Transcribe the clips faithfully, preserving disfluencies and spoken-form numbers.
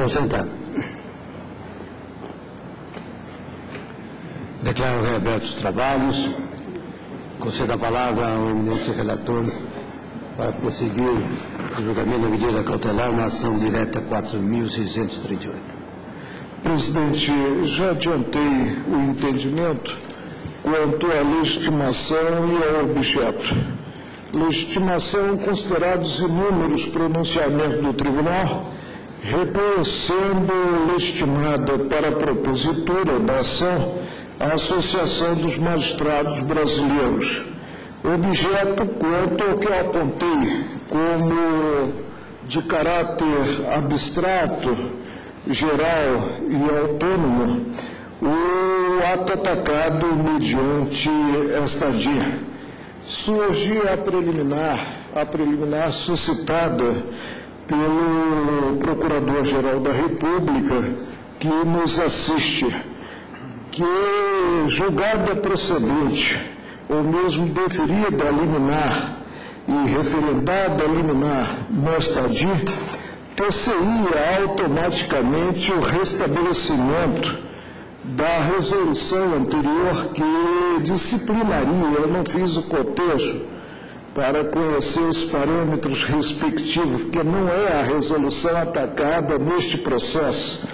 Consentado. Declaro reabertos os trabalhos. Concedo a palavra ao eminente relator para prosseguir o julgamento da medida cautelar na ação direta quatro mil seiscentos e trinta e oito. Presidente, já adiantei o entendimento quanto à legitimação e ao objeto. Legitimação, considerados inúmeros pronunciamentos do tribunal, reconhecendo legitimada para a propositura da ação a Associação dos Magistrados Brasileiros. Objeto quanto ao que eu apontei como de caráter abstrato, geral e autônomo, o ato atacado mediante esta dia. Surgia a preliminar, a preliminar suscitada pelo Procurador-Geral da República, que nos assiste, que é julgada procedente, ou mesmo deferida a liminar e referendada a liminar no estadi, torceria automaticamente o restabelecimento da resolução anterior que disciplinaria, eu não fiz o cotejo para conhecer os parâmetros respectivos, porque não é a resolução atacada neste processo.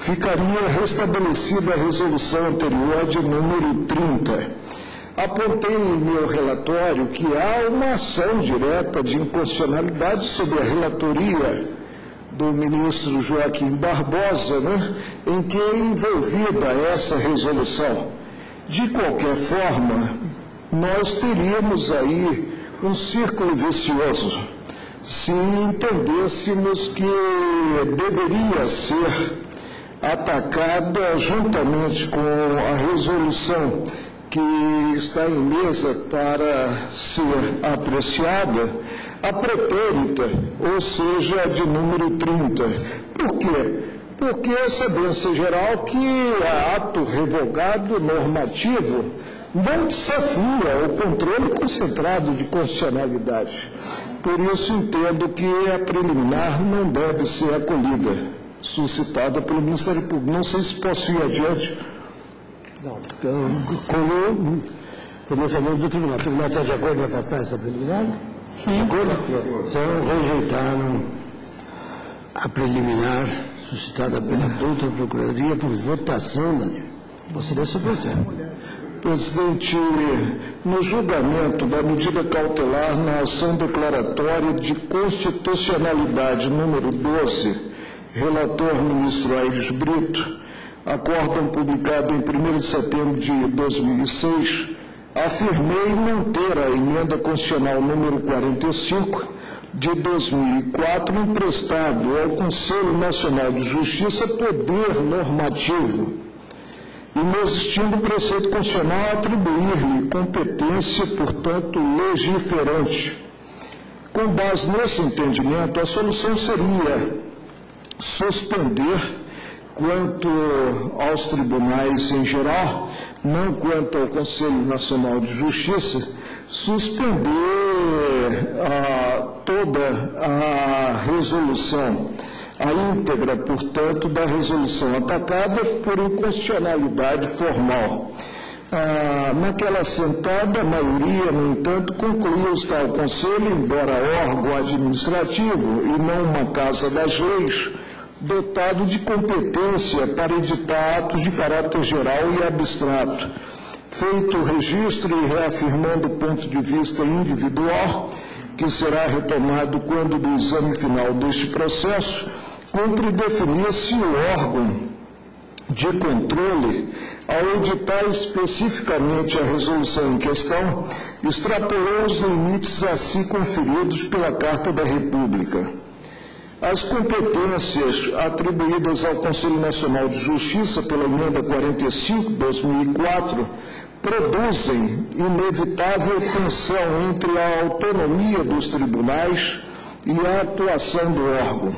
Ficaria restabelecida a resolução anterior de número trinta. Apontei em meu relatório que há uma ação direta de inconstitucionalidade sobre a relatoria do ministro Joaquim Barbosa, né, em que é envolvida essa resolução. De qualquer forma, nós teríamos aí um círculo vicioso, se entendêssemos que deveria ser atacada juntamente com a resolução que está em mesa para ser apreciada, a pretérita, ou seja, a de número trinta. Por quê? Porque é sabência geral que o ato revogado normativo não desafia o controle concentrado de constitucionalidade. Por isso entendo que a preliminar não deve ser acolhida, suscitada pelo Ministério Público. Não sei se posso ir adiante. Não, como o pensamento do tribunal, o tribunal está de acordo em afastar essa preliminar? Sim. Acordo? Então, rejeitaram a preliminar suscitada pela douta Procuradoria por votação, Daniel. Você deve se proteger. Presidente, no julgamento da medida cautelar na ação declaratória de constitucionalidade número doze, relator ministro Ayres Britto, acórdão publicado em primeiro de setembro de dois mil e seis, afirmei manter a emenda constitucional número quarenta e cinco de dois mil e quatro emprestado ao Conselho Nacional de Justiça poder normativo, inexistindo preceito constitucional atribuir-lhe competência, portanto, legiferante. Com base nesse entendimento, a solução seria suspender quanto aos tribunais em geral, não quanto ao Conselho Nacional de Justiça, suspender a, toda a resolução, a íntegra, portanto, da resolução atacada por inconstitucionalidade formal. Ah, naquela sentada, a maioria, no entanto, concluiu estar o Conselho, embora órgão administrativo e não uma casa das leis, dotado de competência para editar atos de caráter geral e abstrato. Feito o registro e reafirmando o ponto de vista individual, que será retomado quando do exame final deste processo, cumpre definir se o órgão de controle, ao editar especificamente a resolução em questão, extrapolou os limites a si conferidos pela Carta da República. As competências atribuídas ao Conselho Nacional de Justiça pela emenda quarenta e cinco de dois mil e quatro produzem inevitável tensão entre a autonomia dos tribunais e a atuação do órgão.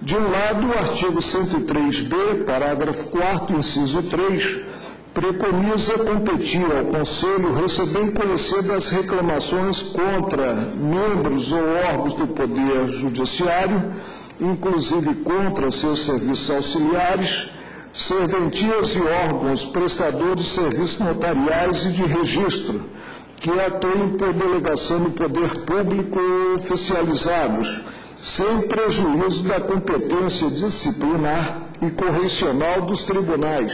De um lado, o artigo cento e três B, parágrafo quarto, inciso três, preconiza competir ao Conselho receber e conhecer das reclamações contra membros ou órgãos do Poder Judiciário inclusive contra seus serviços auxiliares, serventias e órgãos prestadores de serviços notariais e de registro, que atuem por delegação do poder público oficializados, sem prejuízo da competência disciplinar e correcional dos tribunais,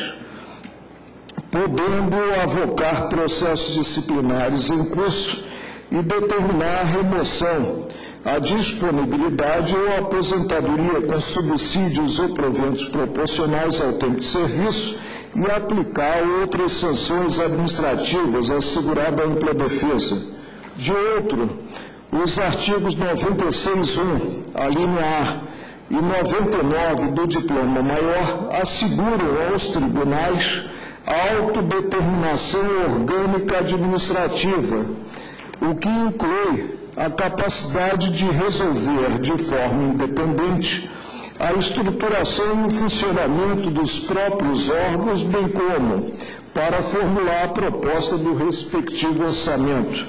podendo avocar processos disciplinares em curso e determinar a remoção, a disponibilidade ou a aposentadoria com subsídios ou proventos proporcionais ao tempo de serviço e aplicar outras sanções administrativas assegurada a ampla defesa. De outro, os artigos noventa e seis, um, alínea A, e noventa e nove do diploma maior asseguram aos tribunais a autodeterminação orgânica administrativa, o que inclui a capacidade de resolver de forma independente a estruturação e o funcionamento dos próprios órgãos, bem como para formular a proposta do respectivo orçamento.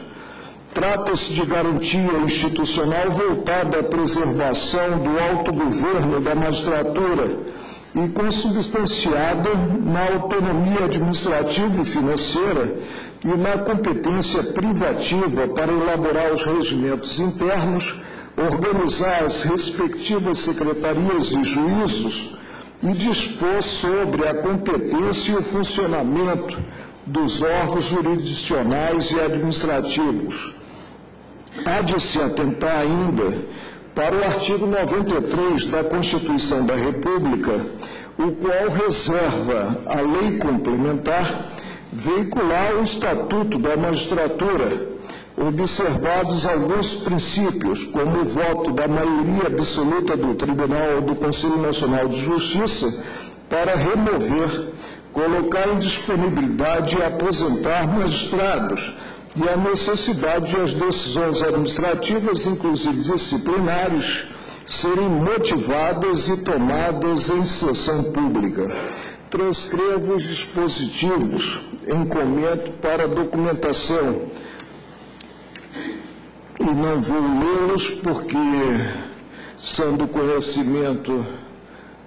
Trata-se de garantia institucional voltada à preservação do autogoverno da magistratura e consubstanciada na autonomia administrativa e financeira e na competência privativa para elaborar os regimentos internos, organizar as respectivas secretarias e juízos e dispor sobre a competência e o funcionamento dos órgãos jurisdicionais e administrativos. Há de se atentar ainda para o artigo noventa e três da Constituição da República, o qual reserva à lei complementar veicular o Estatuto da Magistratura, observados alguns princípios, como o voto da maioria absoluta do Tribunal ou do Conselho Nacional de Justiça, para remover, colocar em disponibilidade e aposentar magistrados, e a necessidade de as decisões administrativas, inclusive disciplinares, serem motivadas e tomadas em sessão pública. Transcrevo os dispositivos em comento para documentação e não vou lê-los porque são do conhecimento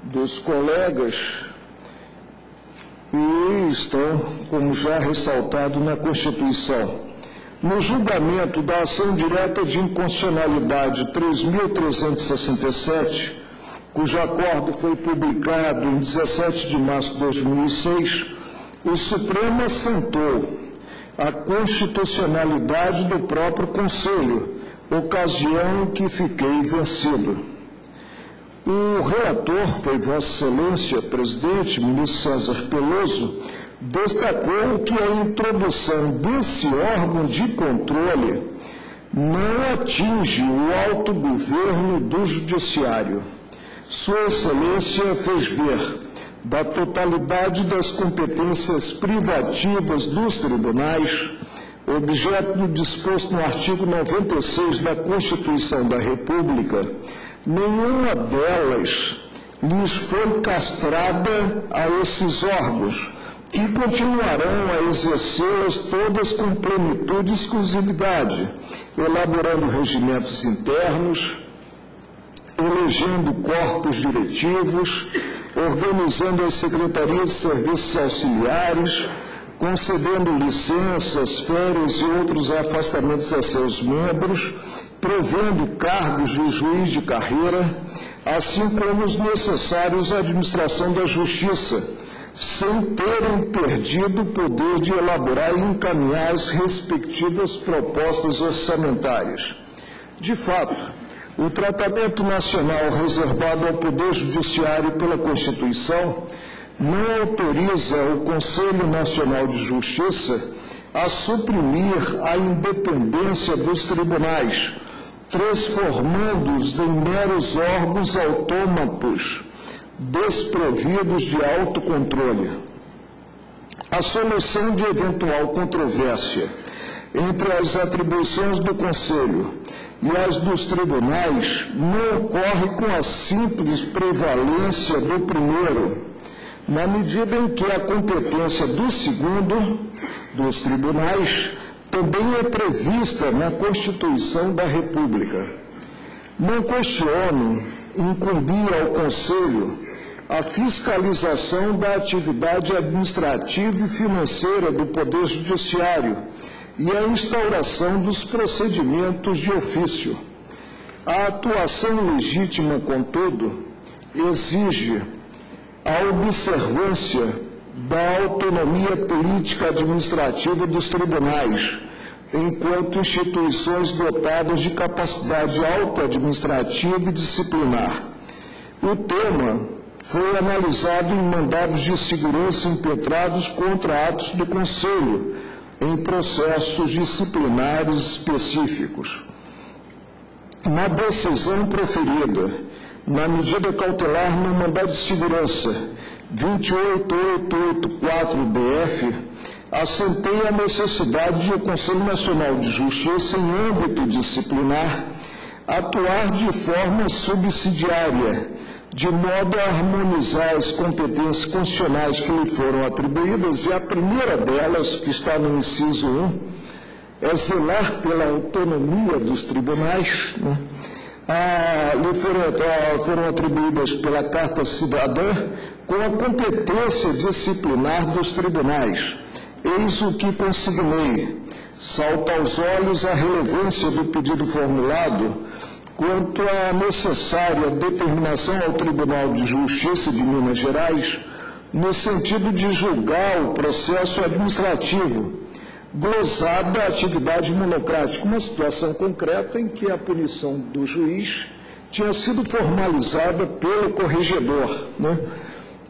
dos colegas e estão, como já ressaltado, na Constituição. No julgamento da ação direta de inconstitucionalidade três mil trezentos e sessenta e sete, cujo acordo foi publicado em dezessete de março de dois mil e seis, o Supremo assentou a constitucionalidade do próprio Conselho, ocasião em que fiquei vencido. O relator foi Vossa Excelência, presidente, ministro César Peloso, destacou que a introdução desse órgão de controle não atinge o autogoverno do Judiciário. Sua Excelência fez ver da totalidade das competências privativas dos tribunais, objeto do disposto no artigo noventa e seis da Constituição da República, nenhuma delas lhes foi castrada a esses órgãos, e continuarão a exercê-las todas com plenitude e exclusividade, elaborando regimentos internos, elegendo corpos diretivos, organizando as secretarias de serviços auxiliares, concedendo licenças, férias e outros afastamentos a seus membros, provendo cargos de juiz de carreira, assim como os necessários à administração da justiça, sem terem perdido o poder de elaborar e encaminhar as respectivas propostas orçamentárias. De fato, o tratamento nacional reservado ao Poder Judiciário pela Constituição não autoriza o Conselho Nacional de Justiça a suprimir a independência dos tribunais, transformando-os em meros órgãos autômatos, desprovidos de autocontrole. A solução de eventual controvérsia entre as atribuições do Conselho e as dos tribunais não ocorre com a simples prevalência do primeiro, na medida em que a competência do segundo, dos tribunais, também é prevista na Constituição da República. Não questiono incumbir ao Conselho a fiscalização da atividade administrativa e financeira do Poder Judiciário e a instauração dos procedimentos de ofício. A atuação legítima, contudo, exige a observância da autonomia política administrativa dos tribunais, enquanto instituições dotadas de capacidade autoadministrativa e disciplinar. O tema foi analisado em mandados de segurança impetrados contra atos do Conselho, em processos disciplinares específicos. Na decisão proferida, na medida cautelar no mandado de segurança vinte e oito mil oitocentos e oitenta e quatro D F, assentei a necessidade de o Conselho Nacional de Justiça, em âmbito disciplinar, atuar de forma subsidiária, de modo a harmonizar as competências constitucionais que lhe foram atribuídas, e a primeira delas, que está no inciso um, é zelar pela autonomia dos tribunais, né? Ah, lhe foram, ah, foram atribuídas pela Carta Cidadã, com a competência disciplinar dos tribunais. Eis o que consignei. Salta aos olhos a relevância do pedido formulado quanto à necessária determinação ao Tribunal de Justiça de Minas Gerais, no sentido de julgar o processo administrativo, glosada a atividade monocrática, uma situação concreta em que a punição do juiz tinha sido formalizada pelo corregedor, né?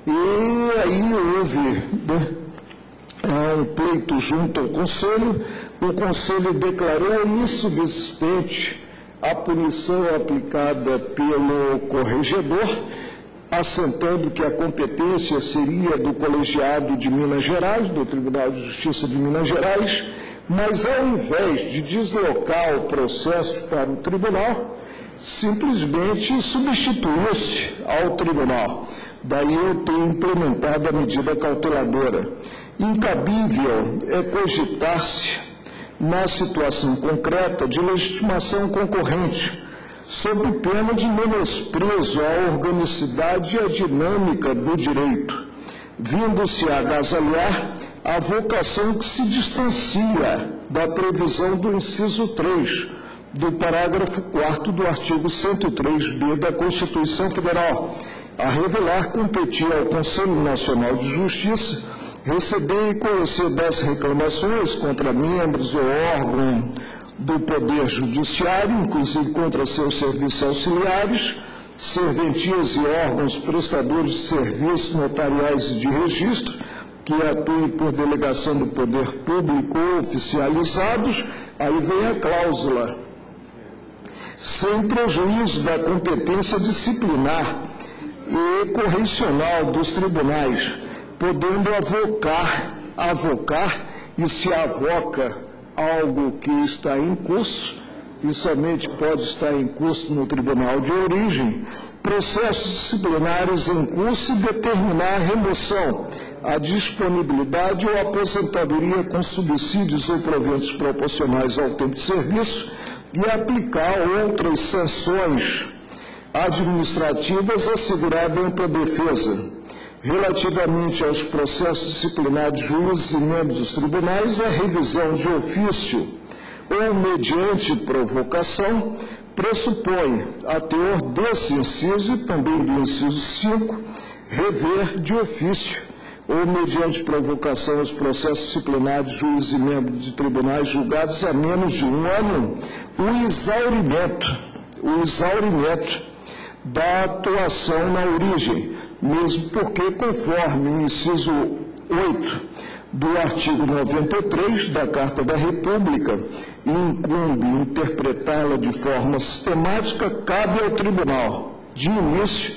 E aí houve, né, um pleito junto ao Conselho. O Conselho declarou insubsistente a punição aplicada pelo corregedor, assentando que a competência seria do colegiado de Minas Gerais, do Tribunal de Justiça de Minas Gerais, mas ao invés de deslocar o processo para o tribunal, simplesmente substituiu-se ao tribunal. Daí eu tenho implementado a medida cauteladora. Incabível é cogitar-se, na situação concreta, de legitimação concorrente, sob pena de menosprezo à organicidade e à dinâmica do direito, vindo-se a agasalhar a vocação que se distancia da previsão do inciso três, do parágrafo quarto do artigo cento e três B da Constituição Federal, a revelar competir ao Conselho Nacional de Justiça receber e conhecer das reclamações contra membros ou órgão do Poder Judiciário, inclusive contra seus serviços auxiliares, serventias e órgãos prestadores de serviços notariais e de registro, que atuem por delegação do poder público ou oficializados. Aí vem a cláusula, sem prejuízo da competência disciplinar e correcional dos tribunais, podendo avocar, avocar e se avoca algo que está em curso, e somente pode estar em curso no tribunal de origem, processos disciplinares em curso e determinar a remoção, a disponibilidade ou aposentadoria com subsídios ou proventos proporcionais ao tempo de serviço e aplicar outras sanções administrativas assegurada ampla defesa. Relativamente aos processos disciplinares de juízes e membros dos tribunais, a revisão de ofício ou mediante provocação pressupõe, a teor desse inciso e também do inciso cinco, rever de ofício ou mediante provocação aos processos disciplinares de juízes e membros de tribunais julgados há menos de um ano o exaurimento, o exaurimento da atuação na origem, mesmo porque, conforme o inciso oito do artigo noventa e três da Carta da República, incumbe interpretá-la de forma sistemática, cabe ao tribunal, de início,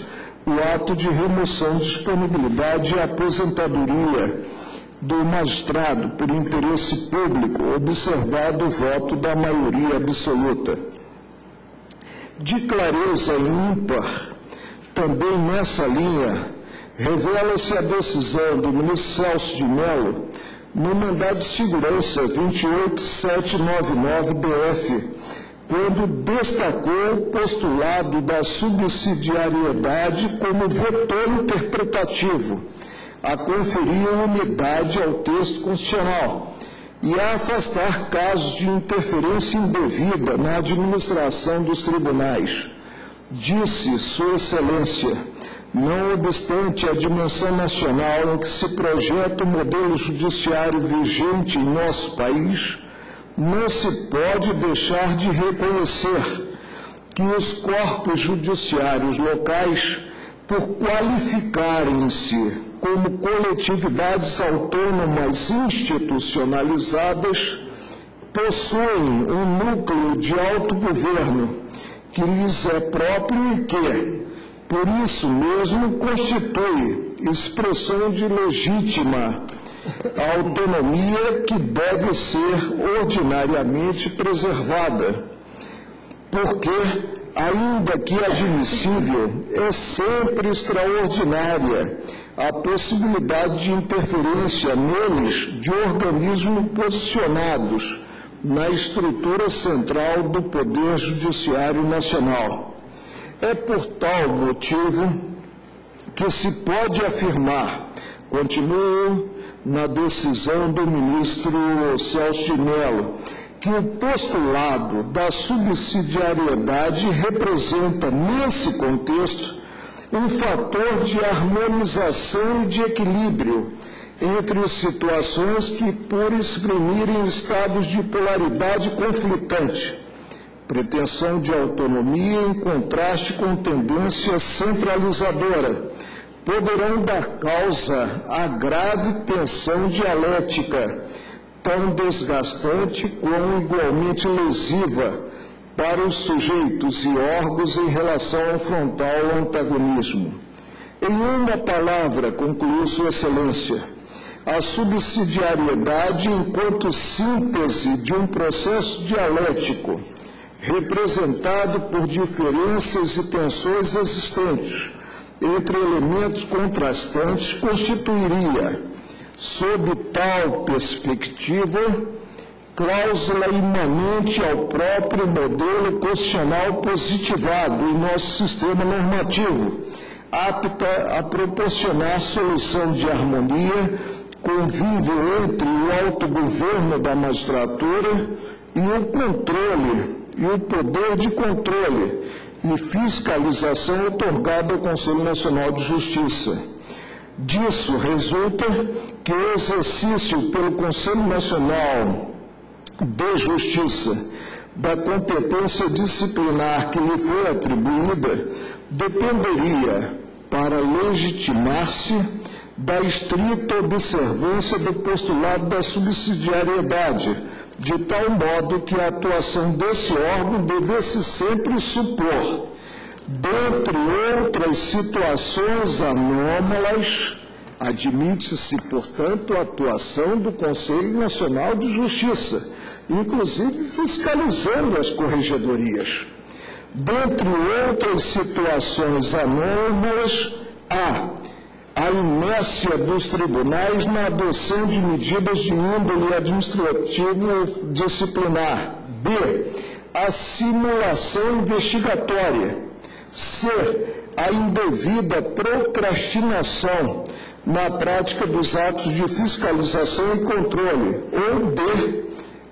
o ato de remoção, disponibilidade e aposentadoria do magistrado por interesse público, observado o voto da maioria absoluta. De clareza ímpar, também nessa linha, revela-se a decisão do ministro Celso de Mello no mandado de segurança vinte e oito mil setecentos e noventa e nove D F, quando destacou o postulado da subsidiariedade como vetor interpretativo, a conferir unidade ao texto constitucional e a afastar casos de interferência indevida na administração dos tribunais. Disse Sua Excelência, não obstante a dimensão nacional em que se projeta o modelo judiciário vigente em nosso país, não se pode deixar de reconhecer que os corpos judiciários locais, por qualificarem-se como coletividades autônomas institucionalizadas, possuem um núcleo de autogoverno que lhes é próprio e que, por isso mesmo, constitui expressão de legítima autonomia que deve ser ordinariamente preservada, porque, ainda que admissível, é sempre extraordinária a possibilidade de interferência neles de organismos posicionados na estrutura central do Poder Judiciário Nacional. É por tal motivo que se pode afirmar, continuo na decisão do ministro Celso de Mello, que o postulado da subsidiariedade representa, nesse contexto, um fator de harmonização e de equilíbrio entre situações que, por exprimirem estados de polaridade conflitante, pretensão de autonomia em contraste com tendência centralizadora, poderão dar causa à grave tensão dialética, tão desgastante como igualmente lesiva para os sujeitos e órgãos em relação ao frontal antagonismo. Em uma palavra, concluiu Sua Excelência, a subsidiariedade, enquanto síntese de um processo dialético, representado por diferenças e tensões existentes entre elementos contrastantes, constituiria, sob tal perspectiva, cláusula imanente ao próprio modelo constitucional positivado em nosso sistema normativo, apta a proporcionar solução de harmonia, convívio entre o autogoverno da magistratura e o controle, e o poder de controle e fiscalização outorgado ao Conselho Nacional de Justiça. Disso resulta que o exercício pelo Conselho Nacional de Justiça da competência disciplinar que lhe foi atribuída dependeria, para legitimar-se, da estrita observância do postulado da subsidiariedade, de tal modo que a atuação desse órgão devesse sempre supor, dentre outras situações anômalas, admite-se, portanto, a atuação do Conselho Nacional de Justiça, inclusive fiscalizando as corregedorias. Dentre outras situações anômalas, há a inércia dos tribunais na adoção de medidas de índole administrativo disciplinar. B. A simulação investigatória. C. A indevida procrastinação na prática dos atos de fiscalização e controle. Ou D.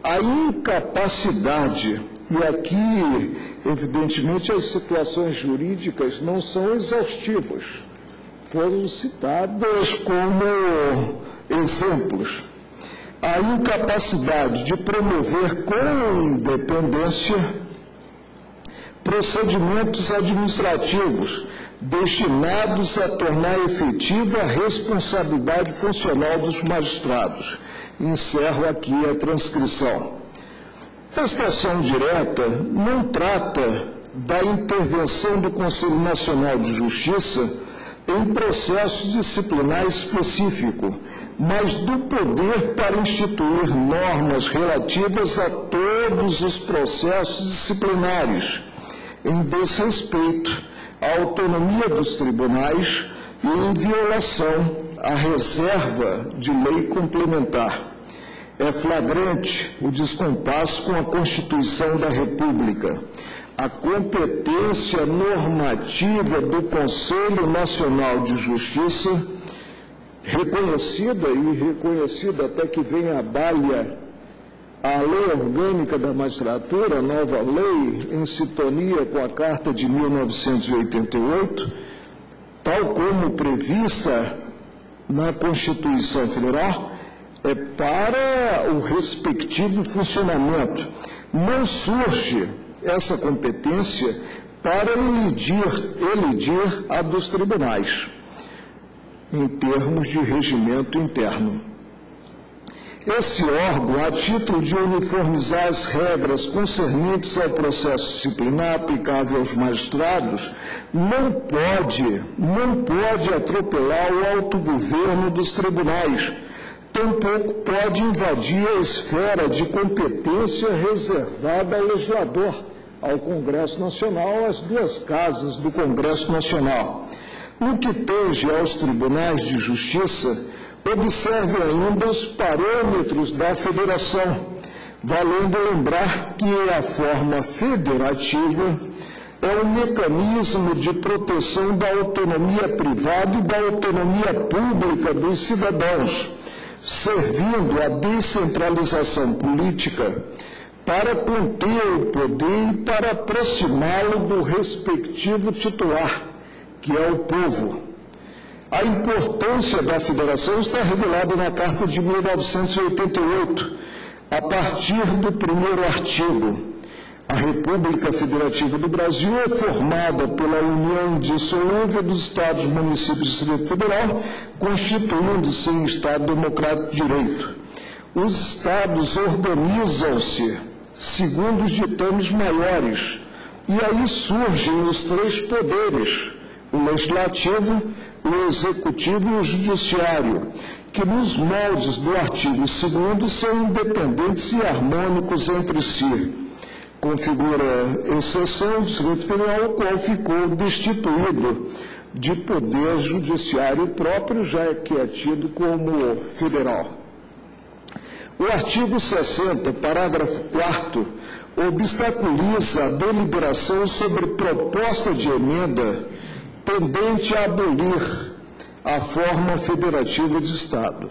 A incapacidade, e aqui, evidentemente, as situações jurídicas não são exaustivas, foram citadas como exemplos. A incapacidade de promover com independência procedimentos administrativos destinados a tornar efetiva a responsabilidade funcional dos magistrados. Encerro aqui a transcrição. A prestação direta não trata da intervenção do Conselho Nacional de Justiça em processo disciplinar específico, mas do poder para instituir normas relativas a todos os processos disciplinares, em desrespeito à autonomia dos tribunais e em violação à reserva de lei complementar. É flagrante o descompasso com a Constituição da República, a competência normativa do Conselho Nacional de Justiça, reconhecida e reconhecida até que venha a balia a Lei Orgânica da Magistratura, nova lei, em sintonia com a Carta de mil novecentos e oitenta e oito, tal como prevista na Constituição Federal, é para o respectivo funcionamento. Não surge essa competência para eleger, eleger a dos tribunais, em termos de regimento interno. Esse órgão, a título de uniformizar as regras concernentes ao processo disciplinar aplicável aos magistrados, não pode, não pode atropelar o autogoverno dos tribunais, tampouco pode invadir a esfera de competência reservada ao legislador, ao Congresso Nacional, às duas casas do Congresso Nacional. No que tange aos tribunais de justiça, observe ainda os parâmetros da federação, valendo lembrar que a forma federativa é um mecanismo de proteção da autonomia privada e da autonomia pública dos cidadãos, servindo à descentralização política para conter o poder e para aproximá-lo do respectivo titular, que é o povo. A importância da federação está regulada na Carta de mil novecentos e oitenta e oito, a partir do primeiro artigo. A República Federativa do Brasil é formada pela União Indissolúvel dos Estados, Municípios e Distrito Federal, constituindo-se em Estado Democrático de Direito. Os Estados organizam-se segundo os ditames maiores, e aí surgem os três poderes, o Legislativo, o Executivo e o Judiciário, que nos moldes do artigo segundo são independentes e harmônicos entre si. Configura exceção o Distrito Federal, o qual ficou destituído de poder judiciário próprio, já que é tido como federal. O artigo sessenta, parágrafo quarto, obstaculiza a deliberação sobre proposta de emenda tendente a abolir a forma federativa de Estado.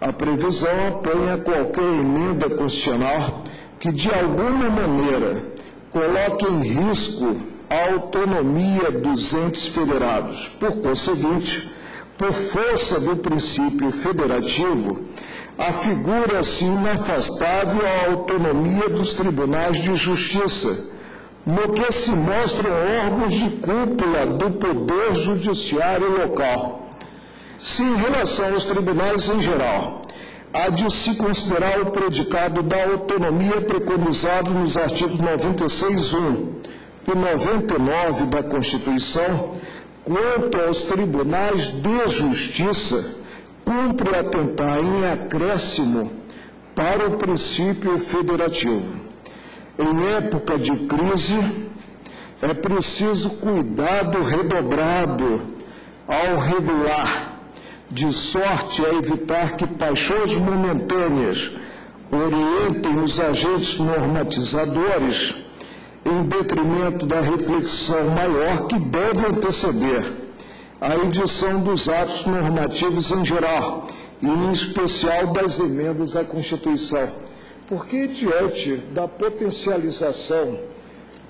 A previsão apanha qualquer emenda constitucional que, de alguma maneira, coloque em risco a autonomia dos entes federados. Por conseguinte, por força do princípio federativo, afigura-se inafastável a autonomia dos tribunais de justiça, no que se mostram órgãos de cúpula do poder judiciário local. Se em relação aos tribunais em geral, há de se considerar o predicado da autonomia preconizado nos artigos noventa e seis, um e noventa e nove da Constituição, quanto aos tribunais de justiça, cumpre atentar em acréscimo para o princípio federativo. Em época de crise, é preciso cuidado redobrado ao regular, de sorte a evitar que paixões momentâneas orientem os agentes normatizadores em detrimento da reflexão maior que deve anteceder a edição dos atos normativos em geral e, em especial, das emendas à Constituição. Porque, diante da potencialização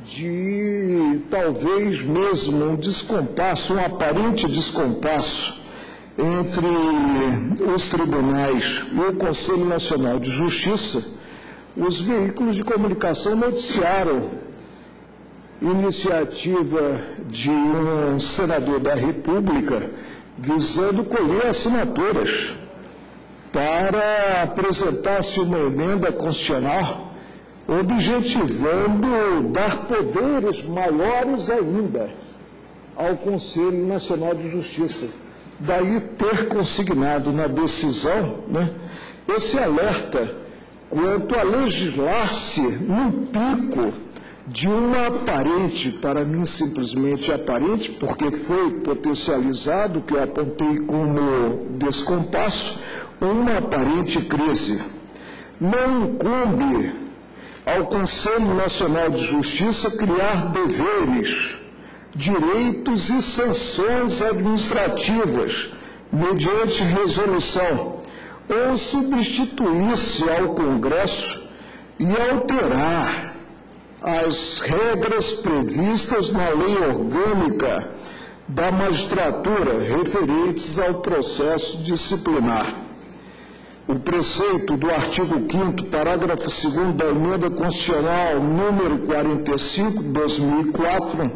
de, talvez mesmo, um descompasso, um aparente descompasso entre os tribunais e o Conselho Nacional de Justiça, os veículos de comunicação noticiaram iniciativa de um senador da República visando colher assinaturas para apresentar-se uma emenda constitucional, objetivando dar poderes maiores ainda ao Conselho Nacional de Justiça. Daí ter consignado na decisão, né, esse alerta quanto a legislar-se num pico de uma aparente, para mim simplesmente aparente, porque foi potencializado, que eu apontei como descompasso, uma aparente crise. não incumbe ao Conselho Nacional de Justiça criar deveres, direitos e sanções administrativas mediante resolução ou substituir-se ao Congresso e alterar as regras previstas na Lei Orgânica da Magistratura referentes ao processo disciplinar. O preceito do artigo quinto, parágrafo segundo da Emenda Constitucional número quarenta e cinco, dois mil e quatro,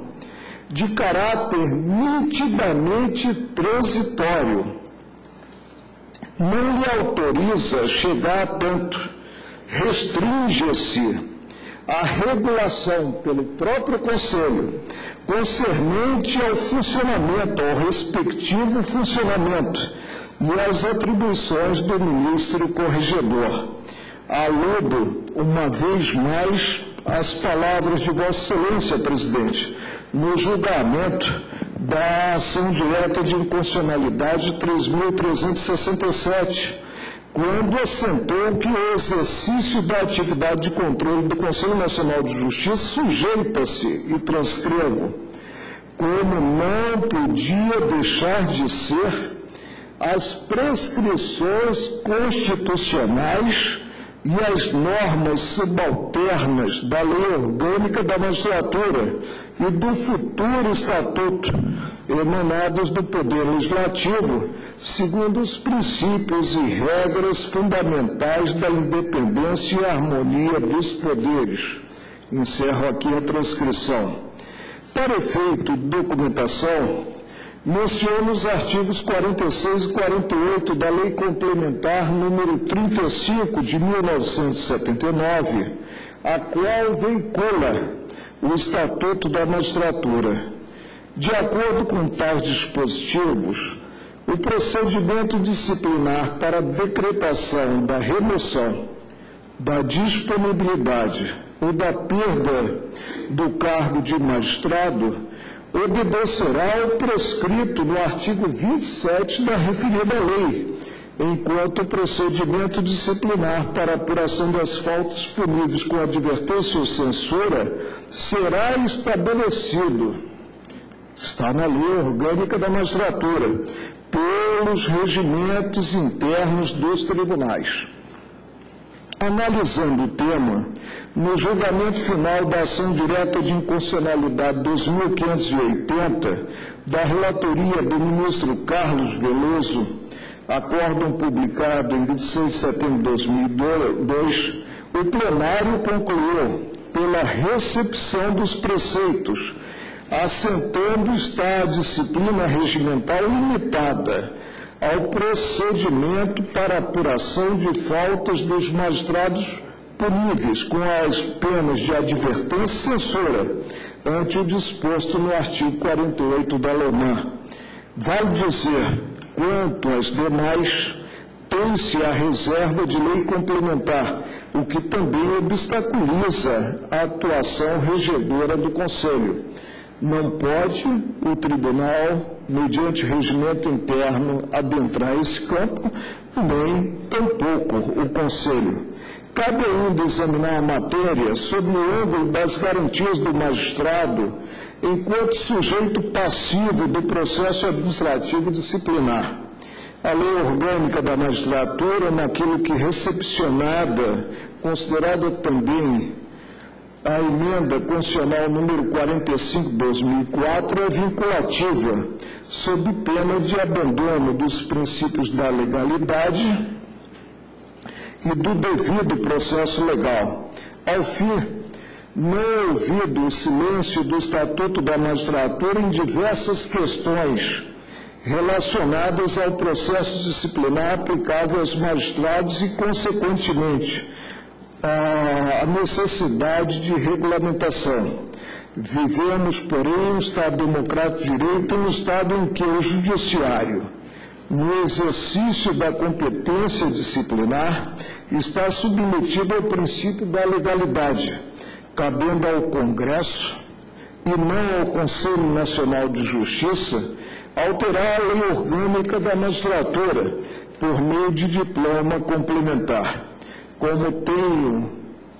de caráter nitidamente transitório, não lhe autoriza chegar a tanto, restringe-se a regulação pelo próprio Conselho concernente ao funcionamento, ao respectivo funcionamento e às atribuições do ministro corregedor. Aludo, uma vez mais, às palavras de Vossa Excelência, presidente, no julgamento da ação direta de inconstitucionalidade três mil trezentos e sessenta e sete, quando assentou que o exercício da atividade de controle do Conselho Nacional de Justiça sujeita-se, e transcrevo, como não podia deixar de ser, às prescrições constitucionais e às normas subalternas da Lei Orgânica da Magistratura e do futuro Estatuto, emanados do Poder Legislativo, segundo os princípios e regras fundamentais da independência e harmonia dos poderes. Encerro aqui a transcrição. Para efeito de documentação, menciono os artigos quarenta e seis e quarenta e oito da Lei Complementar número trinta e cinco de mil novecentos e setenta e nove, a qual vincula o Estatuto da Magistratura. De acordo com tais dispositivos, o procedimento disciplinar para decretação da remoção, da disponibilidade ou da perda do cargo de magistrado obedecerá ao prescrito no artigo vinte e sete da referida lei, enquanto o procedimento disciplinar para apuração das faltas puníveis com advertência ou censura será estabelecido, está na Lei Orgânica da Magistratura, pelos regimentos internos dos tribunais. Analisando o tema, no julgamento final da ação direta de inconstitucionalidade dois mil quinhentos e oitenta, da relatoria do ministro Carlos Veloso, acórdão publicado em vinte e seis de setembro de dois mil e dois, o plenário concluiu pela recepção dos preceitos, assentando estar a disciplina regimental limitada ao procedimento para apuração de faltas dos magistrados puníveis com as penas de advertência e censura, ante o disposto no artigo quarenta e oito da L O M A. Vale dizer, quanto às demais, tem-se a reserva de lei complementar, o que também obstaculiza a atuação regedora do Conselho. Não pode o Tribunal, mediante regimento interno, adentrar esse campo, nem tampouco o Conselho. Cabe ainda examinar a matéria sob o ângulo das garantias do magistrado enquanto sujeito passivo do processo administrativo disciplinar. A Lei Orgânica da Magistratura, naquilo que recepcionada, considerada também a Emenda Constitucional número quarenta e cinco de dois mil e quatro, é vinculativa, sob pena de abandono dos princípios da legalidade e do devido processo legal. Ao fim, não ouvido o silêncio do Estatuto da Magistratura em diversas questões relacionadas ao processo disciplinar aplicável aos magistrados e, consequentemente, a necessidade de regulamentação. Vivemos, porém, um Estado democrático de direito, um Estado em que o Judiciário, no exercício da competência disciplinar, está submetido ao princípio da legalidade, cabendo ao Congresso, e não ao Conselho Nacional de Justiça, alterar a Lei Orgânica da Magistratura por meio de diploma complementar. como tenho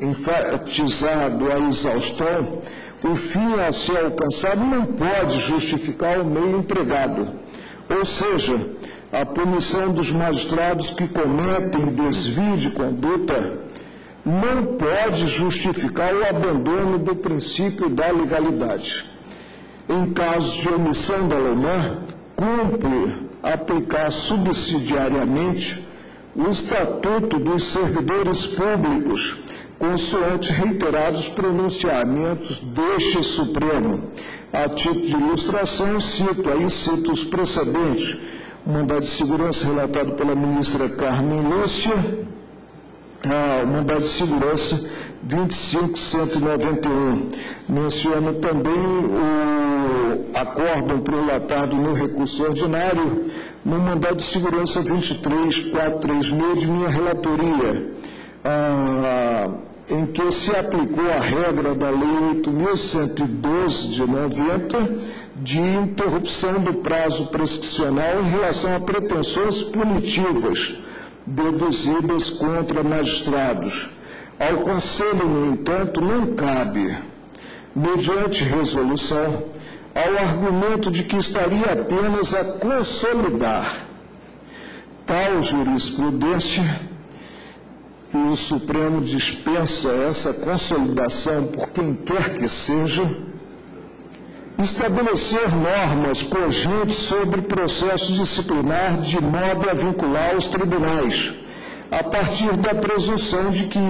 enfatizado a exaustão, o fim a ser alcançado não pode justificar o meio empregado, ou seja, a punição dos magistrados que cometem desvio de conduta não pode justificar o abandono do princípio da legalidade. Em caso de omissão da LOMAR, cumpre aplicar subsidiariamente o Estatuto dos Servidores Públicos, consoante reiterados pronunciamentos deste Supremo. A título de ilustração, cito aí, cito os precedentes. O mandado de segurança relatado pela ministra Carmen Lúcia, o mandado de segurança vinte e cinco cento e noventa e um. Menciono também o acórdão prelatado no recurso ordinário, no mandado de segurança vinte e três mil quatrocentos e trinta e seis de minha relatoria, ah, em que se aplicou a regra da Lei oito mil cento e doze de noventa, de interrupção do prazo prescricional em relação a pretensões punitivas deduzidas contra magistrados. Ao Conselho, no entanto, não cabe, mediante resolução, ao argumento de que estaria apenas a consolidar tal jurisprudência, e o Supremo dispensa essa consolidação por quem quer que seja, estabelecer normas cogentes sobre processo disciplinar de modo a vincular os tribunais, a partir da presunção de que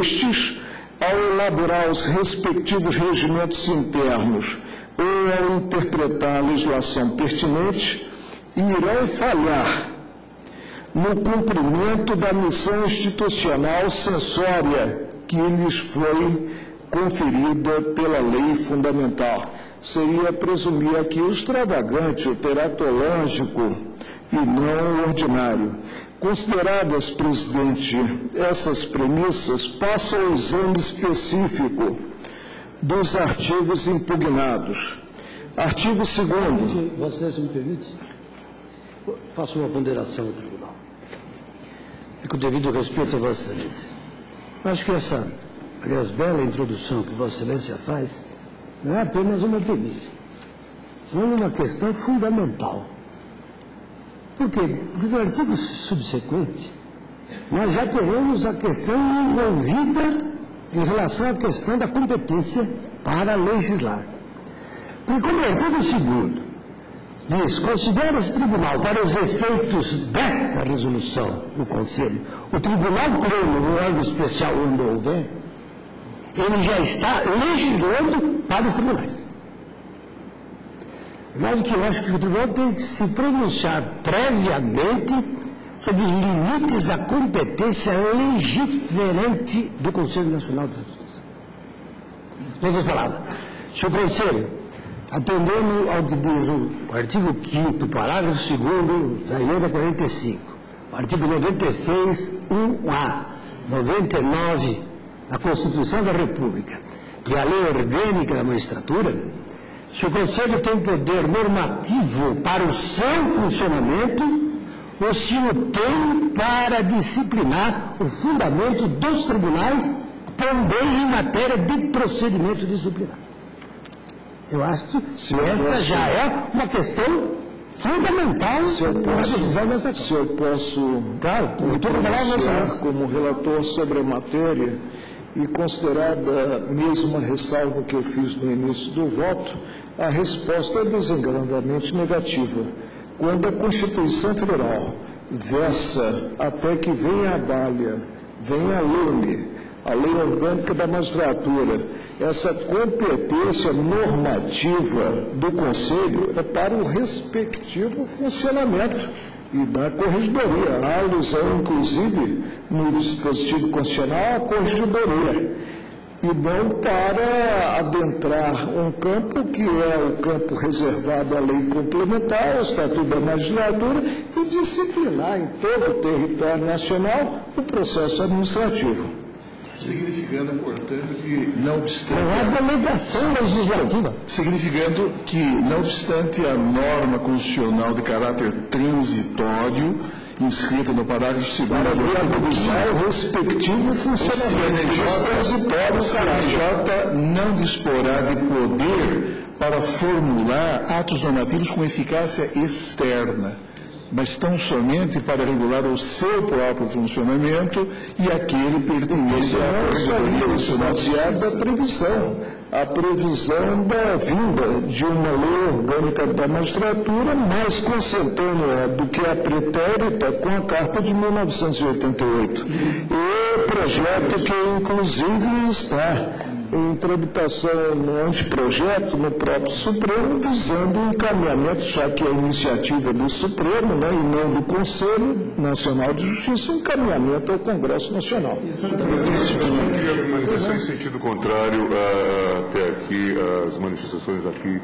estes, ao elaborar os respectivos regimentos internos ou ao interpretar a legislação pertinente, irão falhar no cumprimento da missão institucional censória que lhes foi conferida pela lei fundamental. Seria presumir aqui o extravagante, o teratológico e não o ordinário. Consideradas, presidente, essas premissas, passo ao exame específico dos artigos impugnados. Artigo segundo. Vossa Excelência, me permite? Faço uma ponderação ao tribunal. E com devido respeito a Vossa Excelência. Acho que essa, aliás, bela introdução que Vossa Excelência faz não é apenas uma premissa, não é uma questão fundamental. Por quê? Porque no artigo subsequente, nós já teremos a questão envolvida em relação à questão da competência para legislar. Porque como o artigo segundo diz, considera-se tribunal para os efeitos desta resolução do Conselho, o tribunal pleno, o órgão especial onde houver, ele já está legislando para os tribunais. Mais do que eu acho que o tribunal tem que se pronunciar previamente sobre os limites da competência legiferante do Conselho Nacional de Justiça. Em outras palavras, se o Conselho, atendendo ao que diz o artigo quinto, parágrafo segundo da Emenda quarenta e cinco, o artigo noventa e seis, um A, noventa e nove da Constituição da República e a Lei Orgânica da Magistratura, se o Conselho tem poder normativo para o seu funcionamento ou se o tem para disciplinar o fundamento dos tribunais também em matéria de procedimento disciplinar. Eu acho que Senhor, esta posso... já é uma questão fundamental para a decisão desta Câmara. Se eu posso claro, eu como relator sobre a matéria e considerada mesmo a ressalva que eu fiz no início do voto, a resposta é desengranadamente negativa. Quando a Constituição Federal versa até que venha a balia, venha a leme, a Lei Orgânica da Magistratura, essa competência normativa do Conselho é para o respectivo funcionamento e da corregedoria. Há alusão, inclusive, no dispositivo constitucional à corregedoria, e não para adentrar um campo que é o campo reservado à lei complementar, ao Estatuto da Magistratura, e disciplinar em todo o território nacional o processo administrativo. Significando, portanto, que não obstante... Não há delegação legislativa. Significando que, não obstante a norma constitucional de caráter transitório, inscrita no parágrafo segundo para ver o respectivo funcionamento. O C N J não disporá de poder para formular atos normativos com eficácia externa, mas tão somente para regular o seu próprio funcionamento e aquele pertinente à categoria nacional. A previsão, a previsão da vinda de uma lei orgânica da magistratura mais consentânea do que a pretérita com a Carta de mil novecentos e oitenta e oito. E o projeto que, inclusive, está em tramitação no anteprojeto no próprio Supremo, visando o encaminhamento, já que a iniciativa é do Supremo, né, e não do Conselho Nacional de Justiça, um encaminhamento ao Congresso Nacional. Eu queria manifestar em sentido contrário a, até aqui as manifestações aqui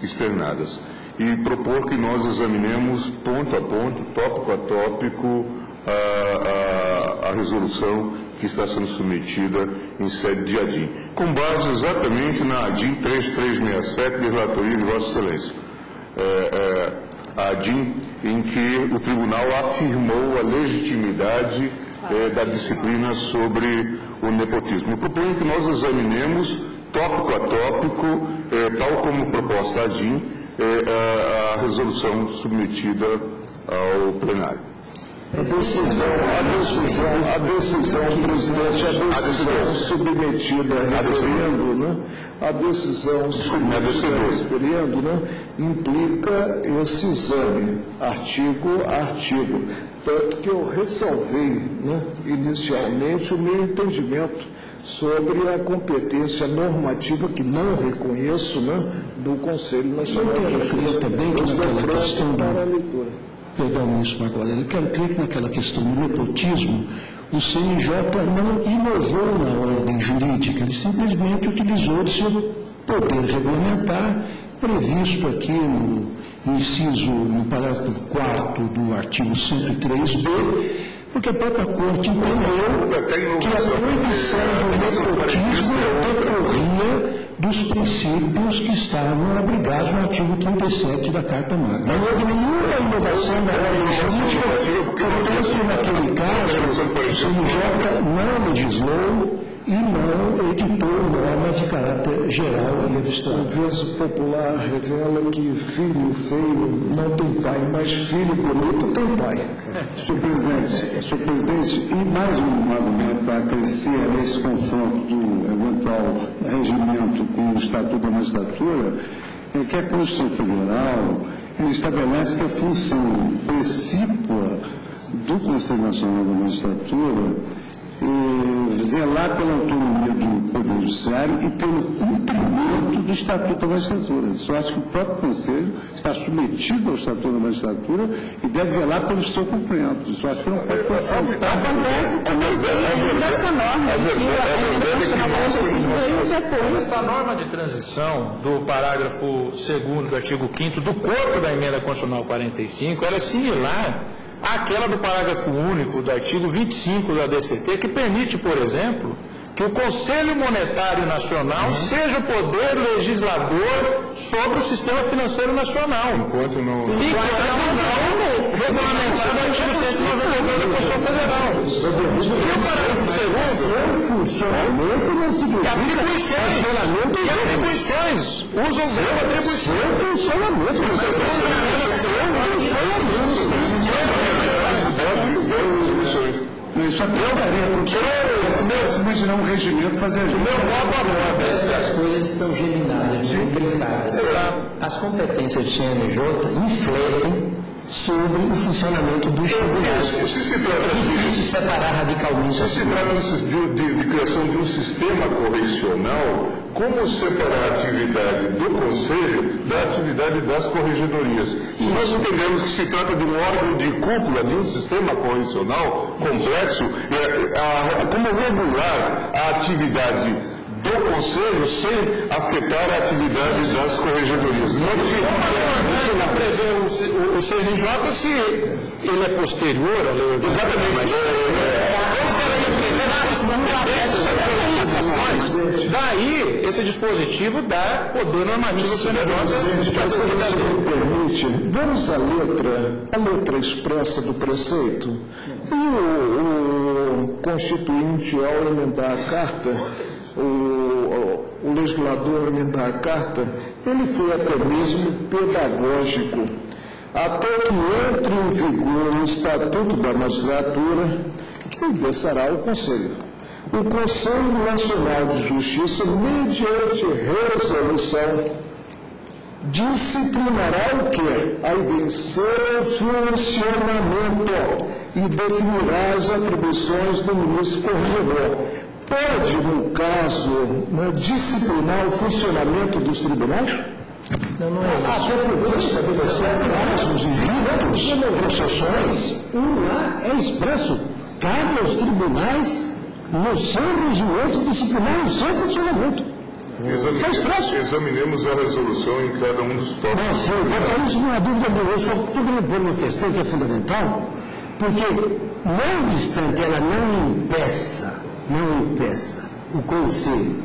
externadas e propor que nós examinemos ponto a ponto, tópico a tópico, a, a, a resolução que está sendo submetida em sede de A D I, com base exatamente na A D I três três seis sete de relatoria de Vossa Excelência. É, é, a A D I em que o Tribunal afirmou a legitimidade é, da disciplina sobre o nepotismo. Eu proponho que nós examinemos tópico a tópico, é, tal como proposta a A D I, é, a, a resolução submetida ao plenário. A decisão, a decisão, a decisão, presidente, a decisão submetida a referendo, né? A decisão submetida a referendo, né? Implica esse exame, artigo a artigo. Tanto que eu ressalvei, né, inicialmente o meu entendimento sobre a competência normativa que não reconheço, né, do Conselho Nacional. Eu queria também que naquela questão para a leitura. Perdão, isso, agora. Eu quero crer que naquela questão do nepotismo, o C N J não inovou na ordem jurídica, ele simplesmente utilizou de seu poder regulamentar, previsto aqui no inciso, no parágrafo quarto do artigo cento e três B, porque a própria Corte entendeu que a proibição do nepotismo decorria dos princípios que estavam abrigados no artigo trinta e sete da Carta Magna. Não houve nenhuma inovação na ordem jurídica, portanto, naquele caso, o C N J não legislou e não editou norma de caráter geral e abstrato. O verso popular revela que filho feio não tem pai, mas filho bonito tem pai. Senhor Presidente, senhor Presidente, e mais um argumento a crescer a esse confronto do eventual regimento com o Estatuto da Magistratura é que a Constituição Federal estabelece que a função precípua do Conselho Nacional da Magistratura E zelar pela autonomia do Poder Judiciário e pelo cumprimento do Estatuto da Magistratura. Isso eu acho que o próprio Conselho está submetido ao Estatuto da Magistratura e deve velar pelo seu cumprimento. Isso eu acho que não pode faltar. Acontece também que ainda essa norma que essa norma de transição do parágrafo segundo do artigo quinto do corpo da emenda constitucional quarenta e cinco, ela é similar aquela do parágrafo único do artigo vinte e cinco da D C T, que permite, por exemplo, que o Conselho Monetário Nacional uhum. seja o poder legislador sobre o sistema financeiro nacional. Enquanto não... E enquanto não, regulamentado no artigo cento e noventa e dois da Constituição Federal. E o parágrafo segundo? E atribuições. E atribuições. Usam o atribuições. Seu funcionamento. Seu funcionamento. Não, isso atrapalharia porque se imaginar um regimento fazer meu voto agora. Parece que as coisas estão germinadas, imbricadas. As competências do C N J infletem sobre o funcionamento dos tribunais. Se é difícil separar radicalmente. Se se trata de, de, de criação de um sistema correcional, como separar a atividade do Conselho da atividade das corregedorias? Se nós entendemos que se trata de um órgão de cúpula, de um sistema correcional complexo, é, a, a, como regular a atividade do Conselho sem afetar a atividade das corregedorias. Não que o C N J, se ele é posterior à lei orgânica. Exatamente. Como se ela ia prever a as ações, daí esse dispositivo da poder normativo do C N J. Você me permite, vamos à letra, a letra expressa do preceito. E o, o constituinte, ao emendar a carta, o, o legislador ao emendar a carta, ele foi até mesmo pedagógico, até que entre em vigor o Estatuto da Magistratura, que endereçará o Conselho. O Conselho Nacional de Justiça, mediante resolução, disciplinará o quê? Aí vem seu funcionamento e definirá as atribuições do ministro corregedor. Pode, no caso, né, disciplinar o funcionamento dos tribunais? Não, não é isso. Até porque estabelecer prazos e ritos, processões, um lá é expresso. Cabe aos tribunais, no seu regimento disciplinar, no seu funcionamento. Examinemos, examinemos a resolução em cada um dos tópicos. Não, sim, mas isso não é dúvida, eu só estou lembrando uma questão que é fundamental, porque, não obstante ela não impeça, não impeça o Conselho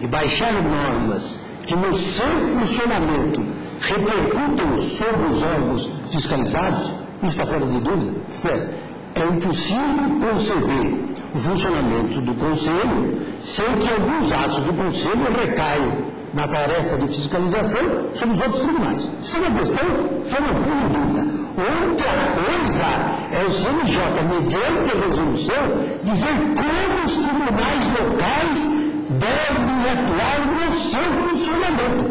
de baixar normas que no seu funcionamento repercutam sobre os órgãos fiscalizados, isso está fora de dúvida, é, é impossível conceber o funcionamento do Conselho, sem que alguns atos do Conselho recaiam na tarefa de fiscalização sobre os outros tribunais. Isso é uma questão que eu não ponho em dúvida. Outra coisa é o C N J, mediante resolução, dizer como os tribunais locais devem atuar no seu funcionamento.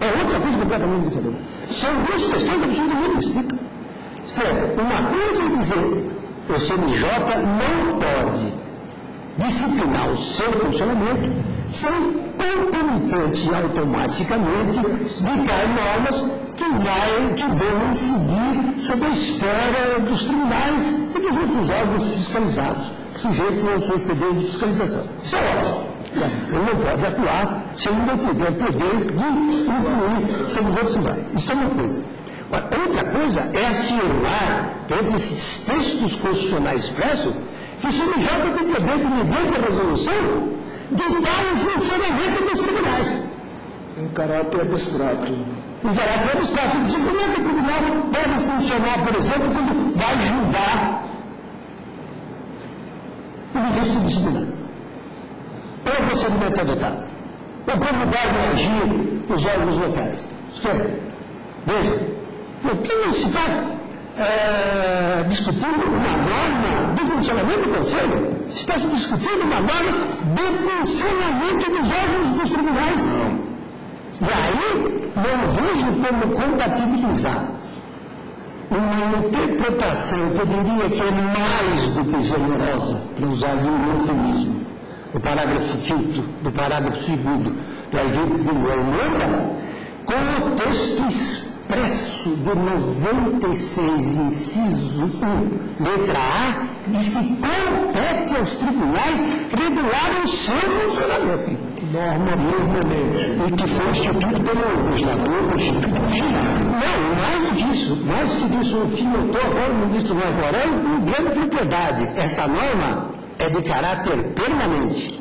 É outra coisa completamente diferente. São duas questões absolutamente distintas. Isto é, uma coisa é dizer o C N J não pode disciplinar o seu funcionamento sem concomitante e automaticamente ditar normas que, vai, que vão incidir sobre a esfera dos tribunais e dos outros órgãos fiscalizados, sujeitos aos seus poderes de fiscalização. Isso é óbvio. Ele não pode atuar se ele não tiver poder de influir sobre os outros tribunais. Isso é uma coisa. Outra coisa é afirmar, entre esses textos constitucionais expressos, que o C N J tem poder de, mediante a resolução, ditar o funcionamento dos tribunais. Em caráter abstrato. Em caráter abstrato. O tribunal deve funcionar, por exemplo, quando vai julgar o ministro disciplinar. Ou o procedimento adotado. Ou como devem agir os órgãos locais. Veja. Não tinha se está é, discutindo uma norma de funcionamento do Conselho. Está se discutindo uma norma de funcionamento dos órgãos dos tribunais. E aí, não vejo como compatibilizar uma interpretação, eu diria que é mais do que generosa, para usar um eufemismo, o parágrafo quinto, do parágrafo segundo, do artigo de Lula, com o texto explícito expresso do noventa e seis, inciso um, letra A, diz que compete aos tribunais regular o seu funcionamento. Norma permanente. E que foi instituído pelo legislador, pelo Instituto Originário. Não, mais disso, mais que disso, o que notou agora o ministro Marcorão, com grande propriedade. Essa norma é de caráter permanente.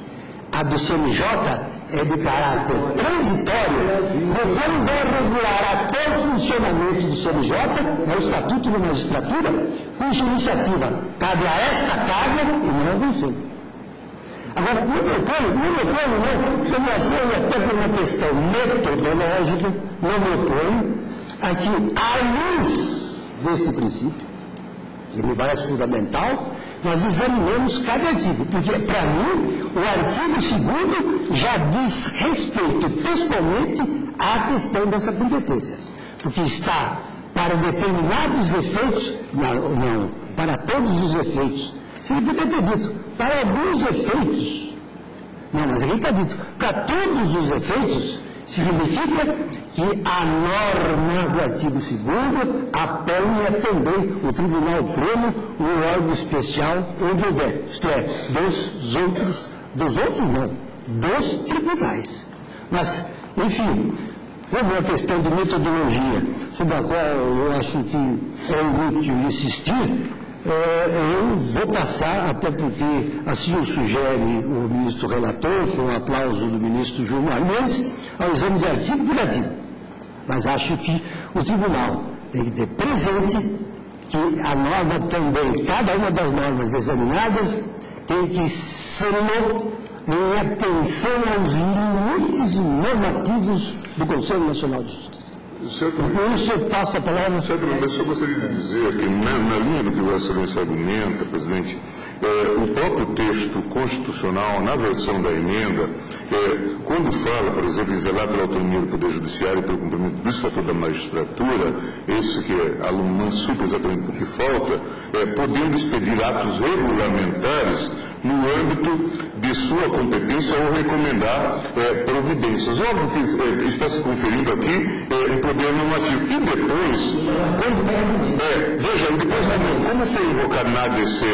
A do C N J é de caráter transitório, quando vai regular até o funcionamento do C N J, é o Estatuto da Magistratura, cuja iniciativa cabe a esta casa e não ao Conselho. Agora, no meu plano, no meu plano, não, eu me apoio até por uma questão metodológica, não me oponho a que, à luz deste princípio, que me parece fundamental, nós examinamos cada artigo, porque, para mim, o artigo segundo já diz respeito pessoalmente à questão dessa competência, porque está para determinados efeitos, não, não para todos os efeitos, ele poderia ter dito, para alguns efeitos, não, mas ele está dito, para todos os efeitos, significa que a norma do artigo segundo apoia também o Tribunal Pleno, o órgão especial, onde houver, isto é, dos outros, dos outros não, dos tribunais. Mas, enfim, como uma questão de metodologia, sobre a qual eu acho que é inútil insistir, eu vou passar, até porque assim o sugere o ministro relator, com o aplauso do ministro Gilmar Mendes, ao exame de artigo por artigo. Mas acho que o tribunal tem que ter presente que a norma também, cada uma das normas examinadas, tem que ser em atenção aos limites normativos do Conselho Nacional de Justiça. O senhor passa a palavra. Certo, mas eu gostaria de dizer que, na, na linha do que o excelência argumenta, presidente, é, o próprio texto constitucional, na versão da emenda, é, quando fala, por exemplo, em zelar pela autonomia do Poder Judiciário e pelo cumprimento do Estatuto da Magistratura, isso que é alumã super exatamente o que falta, é, podendo expedir atos regulamentares no âmbito de sua competência ou recomendar é, providências. Óbvio que é, está se conferindo aqui é, um poder normativo. E depois, quando, é, veja, e depois, como foi invocado na A D C, é,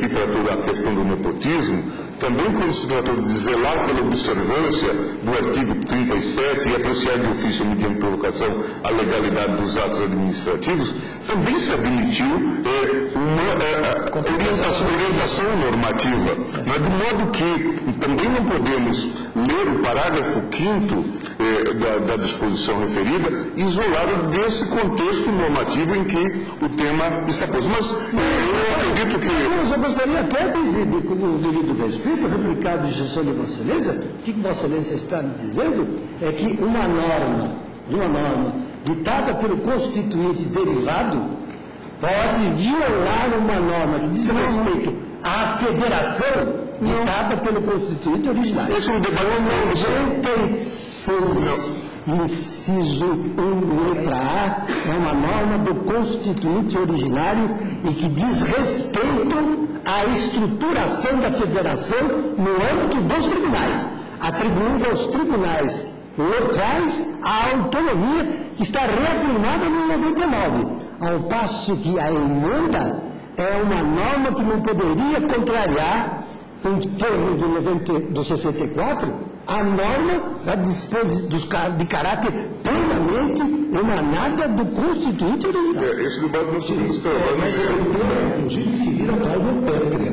que tratou da questão do nepotismo, também quando se tratou de zelar pela observância do artigo trinta e sete e apreciar de ofício mediante provocação à legalidade dos atos administrativos, também se admitiu é, uma é, orientação, orientação normativa. Mas de modo que também não podemos ler o parágrafo quinto é, da, da disposição referida isolado desse contexto normativo em que o tema está posto. Mas eu, eu acredito que... Eu gostaria até do devido respeito, replicado de gestão de Vossa Excelência, o que Vossa Excelência está me dizendo é que uma norma, uma norma ditada pelo constituinte derivado pode violar uma norma que diz respeito à federação ditada pelo constituinte originário. Isso é um debate. Inciso um, letra A, é uma norma do constituinte originário e que diz respeito à estruturação da federação no âmbito dos tribunais, atribuindo aos tribunais locais a autonomia que está reafirmada no noventa e nove, ao passo que a emenda é uma norma que não poderia contrariar um termo do, noventa, do sessenta e quatro, a norma da dispos, dos, de caráter plenamente emanada do constituinte originário. É, esse debate não se ilustra. Mas é inferir a tal do pétrea.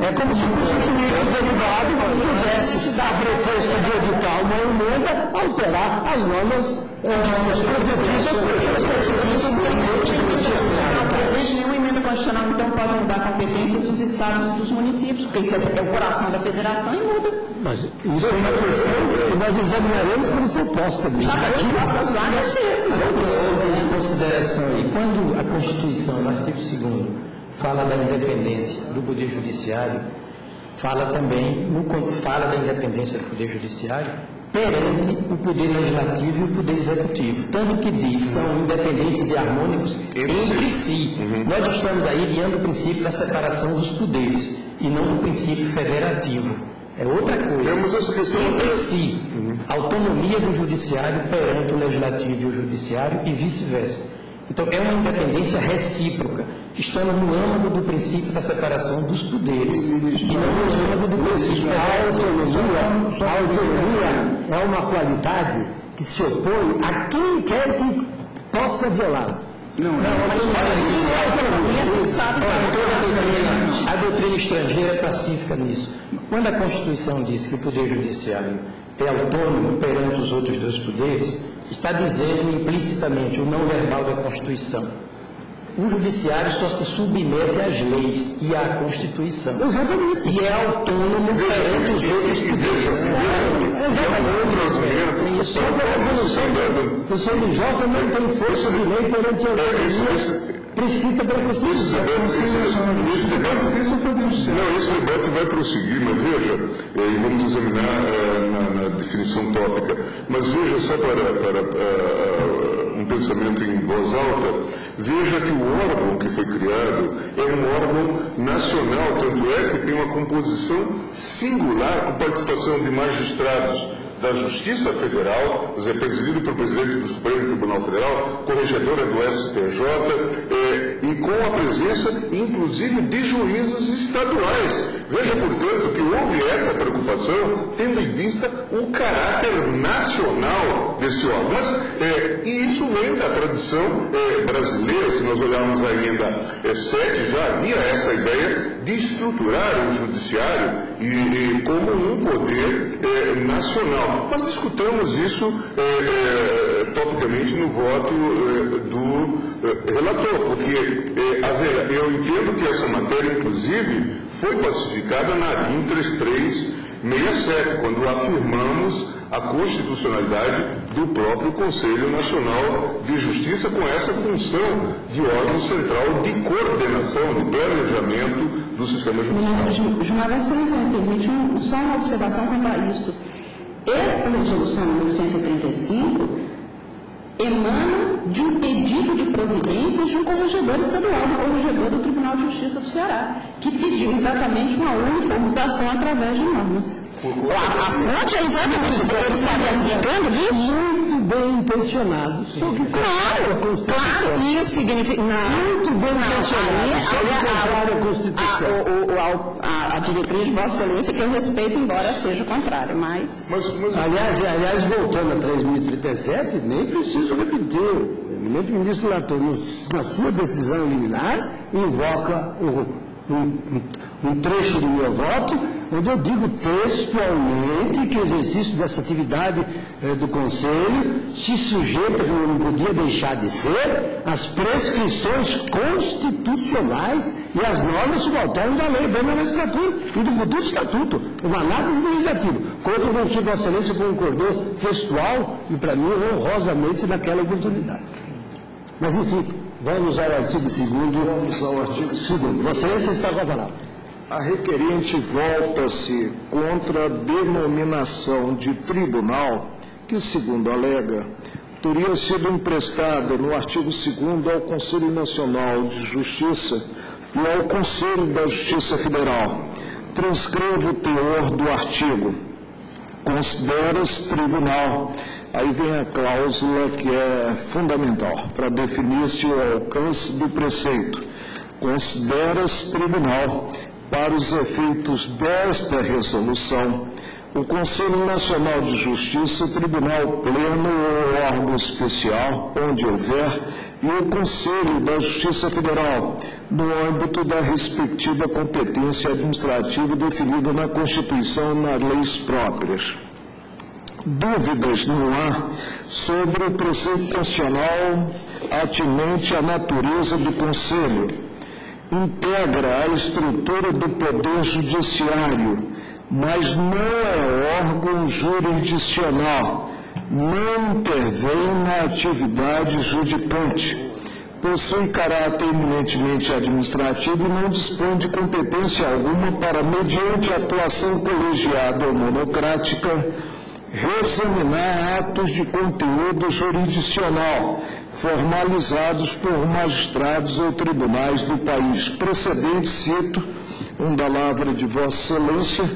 É como se o constituinte derivado pudesse dar proposta de editar uma emenda, alterar as normas protegidas. Constitucional, então, pode mudar a competência dos estados e dos municípios, porque isso é o coração da federação e muda. Mas isso é uma questão que nós examinaremos como proposta. Já foi propostas várias vezes. Em consideração, e quando a Constituição, no artigo segundo, fala da independência do Poder Judiciário, fala também, no, fala da independência do Poder Judiciário, perante o Poder Legislativo e o Poder Executivo. Tanto que diz, são independentes e harmônicos entre si. Uhum. Nós estamos aí guiando o princípio da separação dos poderes e não do princípio federativo. É outra coisa. Temos essa questão entre si. Uhum. Autonomia do Judiciário perante o Legislativo e o Judiciário e vice-versa. Então, é uma independência recíproca, estando no âmbito do princípio da separação dos poderes e não no âmbito do princípio. A autonomia, a autonomia é uma qualidade que se opõe a quem quer que possa violá-la. Não, não, não, não. A doutrina estrangeira é pacífica nisso. Quando a Constituição diz que o Poder Judiciário é autônomo perante os outros dois poderes, está dizendo implicitamente o não verbal da Constituição. O judiciário só se submete às leis e à Constituição. Exatamente. E é autônomo perante os outros poderes. Exatamente. Só que a resolução do C N J também tem força de lei perante a lei. Prescrita pela Constituição. Esse debate vai prosseguir, mas veja, e vamos examinar na, na definição tópica, mas veja só para, para uh, um pensamento em voz alta, veja que o órgão que foi criado é um órgão nacional, tanto é que tem uma composição singular com participação de magistrados da Justiça Federal, presidido pelo presidente do Supremo Tribunal Federal, corregedora do S T J, é, e com a presença, inclusive, de juízes estaduais. Veja, portanto, que houve essa preocupação, tendo em vista o caráter nacional desse órgão. Mas, é, e isso vem da tradição é, brasileira. Se nós olharmos a emenda é, sete, já havia essa ideia de estruturar o judiciário e, e, como um poder é, nacional. Nós discutamos isso é, é, topicamente no voto é, do é, relator, porque é, haverá, eu entendo que essa matéria, inclusive, foi pacificada na A D I três três seis sete, quando afirmamos a constitucionalidade do próprio Conselho Nacional de Justiça com essa função de órgão central de coordenação, de planejamento do sistema judiciário. Gilmar, se me permite só uma observação quanto a isto. Esta resolução número cento e trinta e cinco emana de um pedido de providências de um corregedor estadual, do corregedor do Tribunal de Justiça do Ceará, que pediu exatamente uma uniformização através de normas. A fonte é exatamente isso, ele sabe ajudando disso? Muito bem intencionado. Claro, claro, isso significa... Muito bem intencionado. A diretriz de Vossa Excelência que eu respeito, embora seja o contrário, mas... Aliás, aliás, voltando a três mil e trinta e sete, nem preciso repetir. O ministro Lator, na sua decisão liminar, invoca o... Um, um trecho do meu voto, onde eu digo textualmente que o exercício dessa atividade eh, do Conselho se sujeita, como não podia deixar de ser, às prescrições constitucionais e às normas subalternas da lei, da magistratura e do futuro estatuto, uma análise legislativa, contra o que Vossa Excelência concordou textual e, para mim, honrosamente naquela oportunidade. Mas, enfim... Vamos ao artigo segundo. Vamos ao artigo segundo. Você está com a palavra. A requerente volta-se contra a denominação de tribunal que, segundo alega, teria sido emprestada no artigo segundo ao Conselho Nacional de Justiça e ao Conselho da Justiça Federal. Transcrevo o teor do artigo. Considera-se tribunal. Aí vem a cláusula que é fundamental para definir-se o alcance do preceito. Considera-se tribunal, para os efeitos desta resolução, o Conselho Nacional de Justiça, tribunal pleno ou órgão especial, onde houver, e o Conselho da Justiça Federal, no âmbito da respectiva competência administrativa definida na Constituição e nas leis próprias. Dúvidas não há sobre o preceito nacional atinente à natureza do Conselho. Integra a estrutura do Poder Judiciário, mas não é órgão jurisdicional, não intervém na atividade judicante. Possui caráter eminentemente administrativo e não dispõe de competência alguma para, mediante atuação colegiada ou monocrática, reexaminar atos de conteúdo jurisdicional formalizados por magistrados ou tribunais do país. Precedente, cito, um da Lavra de Vossa Excelência,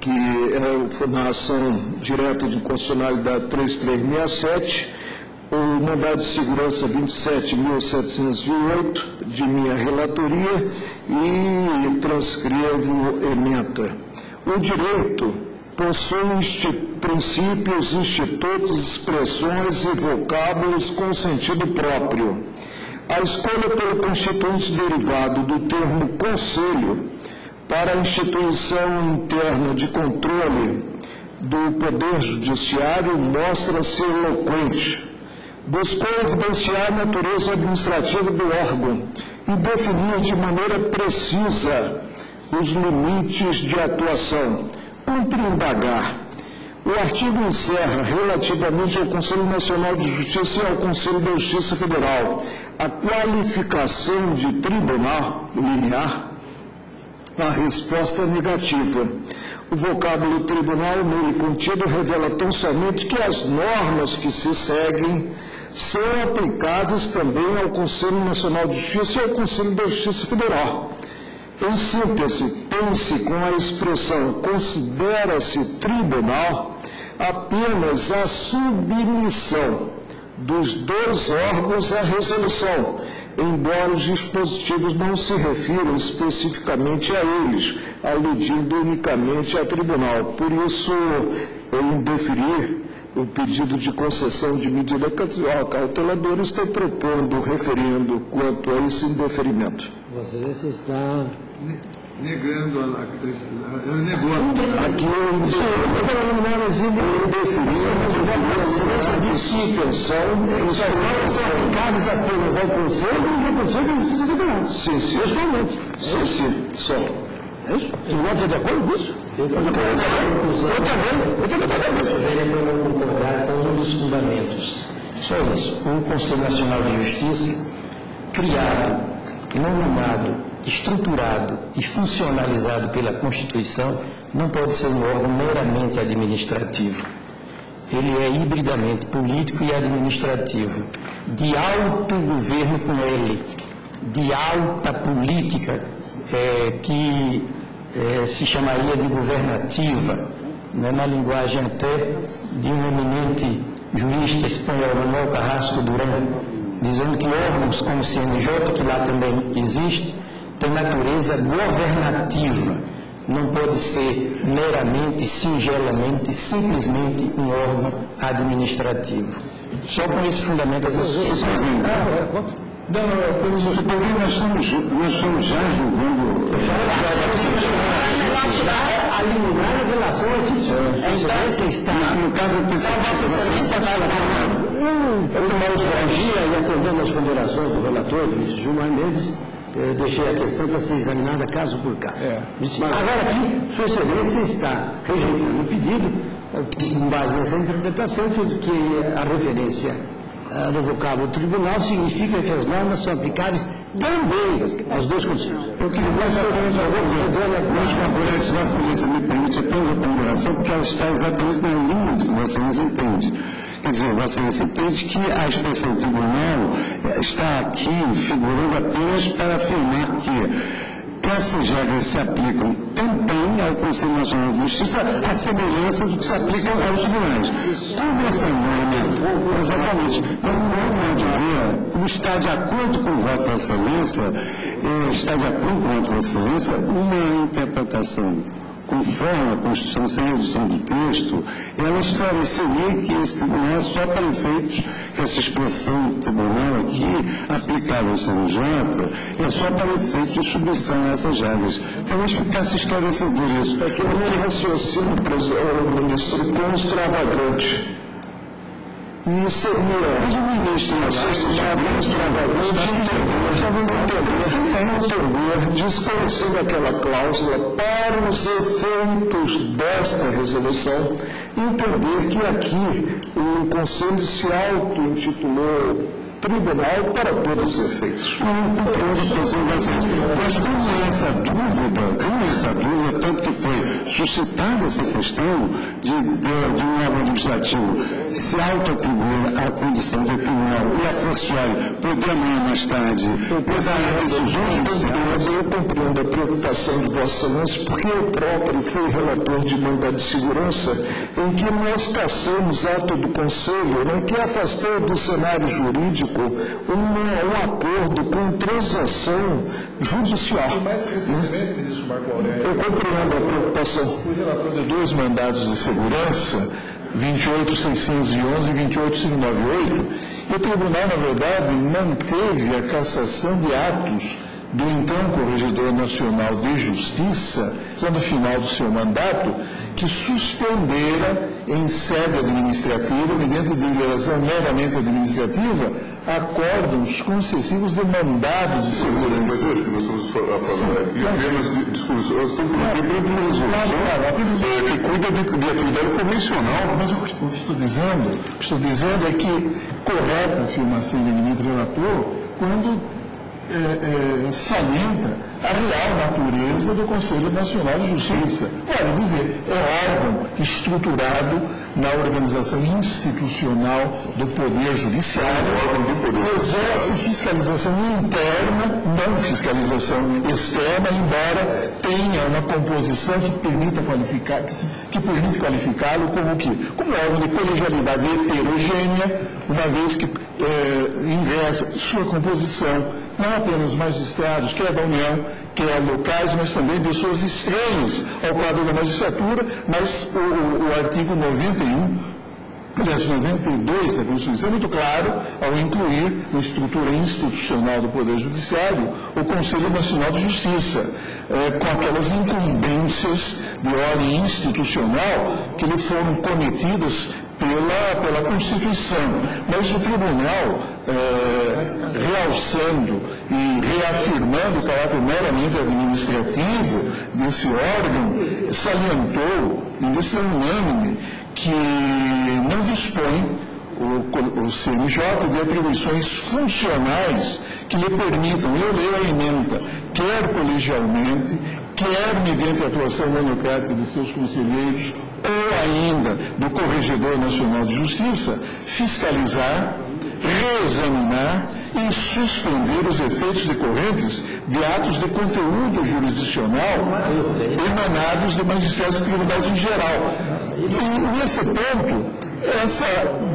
que é na ação direta de inconstitucionalidade três três seis sete, o mandado de segurança vinte e sete mil setecentos e oito, de minha relatoria, e transcrevo ementa. O direito possui princípios, institutos, expressões e vocábulos com sentido próprio. A escolha pelo constituinte derivado do termo Conselho para a instituição interna de controle do Poder Judiciário mostra-se eloquente. Buscou evidenciar a natureza administrativa do órgão e definir de maneira precisa os limites de atuação. Cumpre indagar. O artigo encerra, relativamente ao Conselho Nacional de Justiça e ao Conselho da Justiça Federal, a qualificação de tribunal linear, a resposta negativa. O vocábulo tribunal nele contido revela tão somente que as normas que se seguem são aplicáveis também ao Conselho Nacional de Justiça e ao Conselho da Justiça Federal. Em síntese, tem-se com a expressão considera-se tribunal apenas a submissão dos dois órgãos à resolução, embora os dispositivos não se refiram especificamente a eles, aludindo unicamente ao tribunal. Por isso, eu indeferir o pedido de concessão de medida cauteladora, estou propondo o referendo quanto a esse indeferimento. Vossa Excelência está negando a... Ela negou a... Aqui eu indeferi a suspensão dos valores aplicados apenas ao Conselho e ao Conselho do Exercício Federal. Sim, sim. Sim, sim. Só. É isso? Eu não estou de acordo com isso? Eu também. Eu também. Eu também concordar com um dos fundamentos. Só isso. O Conselho Nacional de Justiça, criado, não nomeado, estruturado e funcionalizado pela Constituição, não pode ser um órgão meramente administrativo. Ele é hibridamente político e administrativo, de alto governo com ele, de alta política, é, que é, se chamaria de governativa, né, na linguagem até de um eminente jurista espanhol, Manuel Carrasco Durán, dizendo que órgãos como o C N J, que lá também existe, tem natureza governativa, não pode ser meramente, singelamente, simplesmente um órgão administrativo. Só com esse fundamento é possível. Suposinho, nós estamos, nós estamos já julgando a liminar em relação ao que está. No caso, eu pensei que Vossa Excelência vai falar. Eu tomei os e atendendo as ponderações do relator, Luiz Gilmar Mendes, eu deixei a questão para ser examinada caso por caso. É. Mas agora aqui, Sua Excelência está rejeitando o pedido, com base nessa interpretação, tudo que a referência do vocábulo do tribunal significa que as normas são aplicáveis também aos dois conselhos. Eu queria dizer, mas, por favor, se Vossa Excelência me permite apenas a ponderação, porque ela está exatamente na linha do que Vossa Excelência entende. Quer dizer, Vossa Excelência entende que a expressão tribunal está aqui figurando apenas para afirmar que essas regras se aplicam também ao Conselho Nacional de Justiça, à semelhança do que se aplica aos tribunais. Tudo essa norma, exatamente, mas não pode ver, está de acordo com o voto da Excelência, está de acordo com o voto da Excelência, uma interpretação conforme a Constituição, sem redução do texto, ela esclareceria que esse tribunal é só para efeitos, que essa expressão tribunal aqui, aplicável ao C N J, é só para efeitos de submissão a essas regras. Talvez ficasse esclarecedor isso. É que o meu raciocínio, ministro, como extravagante. Isso é o ministro, o extravagante, desconhecendo aquela cláusula para os efeitos desta resolução, entender que aqui o Conselho se auto-intitulou tribunal para todos os efeitos. Não compreendo, mas como essa dúvida, como essa dúvida, tanto que foi suscitada essa questão de, de, de um órgão administrativo se auto-atribuir a condição de tribunal e a forçar poder amanhã mais tarde, apesar das decisões judiciais. Eu compreendo a preocupação de Vossa Excelência, porque eu próprio fui relator de mandado de segurança, em que nós passamos ato do Conselho, em que afastou do cenário jurídico Um, um acordo com transação judicial. E mais recentemente, ministro Marco Aurélio, eu compreendo a preocupação. Fui relator de dois mandados de segurança, vinte e oito mil seiscentos e onze e vinte e oito mil quinhentos e noventa e oito, e o tribunal, na verdade, manteve a cassação de atos do então Corregedor Nacional de Justiça, lá no final do seu mandato, que suspendera em sede administrativa, mediante deliberação meramente administrativa, acordos concessivos de mandado de segurança. Mas que nós estamos falando aqui apenas de discussão, nós estamos falando apenas de resolução que cuida de, de atividade convencional. Mas o que eu estou dizendo, o que estou dizendo é que, correta a afirmação do ministro relator, quando É, é, salienta a real natureza do Conselho Nacional de Justiça. Quero dizer, é órgão estruturado na organização institucional do Poder Judiciário, que exerce fiscalização interna, não fiscalização externa, embora tenha uma composição que permita qualificar, que permite qualificá-lo como o quê? Como órgão de colegialidade heterogênea, uma vez que é, ingressa sua composição não apenas magistrados, quer da União, quer locais, mas também pessoas estranhas ao quadro da magistratura, mas o, o, o artigo noventa e um, aliás, noventa e dois da Constituição é muito claro ao incluir na estrutura institucional do Poder Judiciário o Conselho Nacional de Justiça, eh, com aquelas incumbências de ordem institucional que lhe foram cometidas pela, pela Constituição. Mas o Tribunal, é, realçando e reafirmando o caráter meramente administrativo desse órgão, salientou, em decisão unânime, que não dispõe o, o C N J de atribuições funcionais que lhe permitam, eu leio a emenda, quer colegialmente, quer mediante a atuação monocrática de seus conselheiros ou ainda do Corregedor Nacional de Justiça, fiscalizar, reexaminar e suspender os efeitos decorrentes de atos de conteúdo jurisdicional emanados de magistrados e tribunais em geral. E, nesse ponto, essa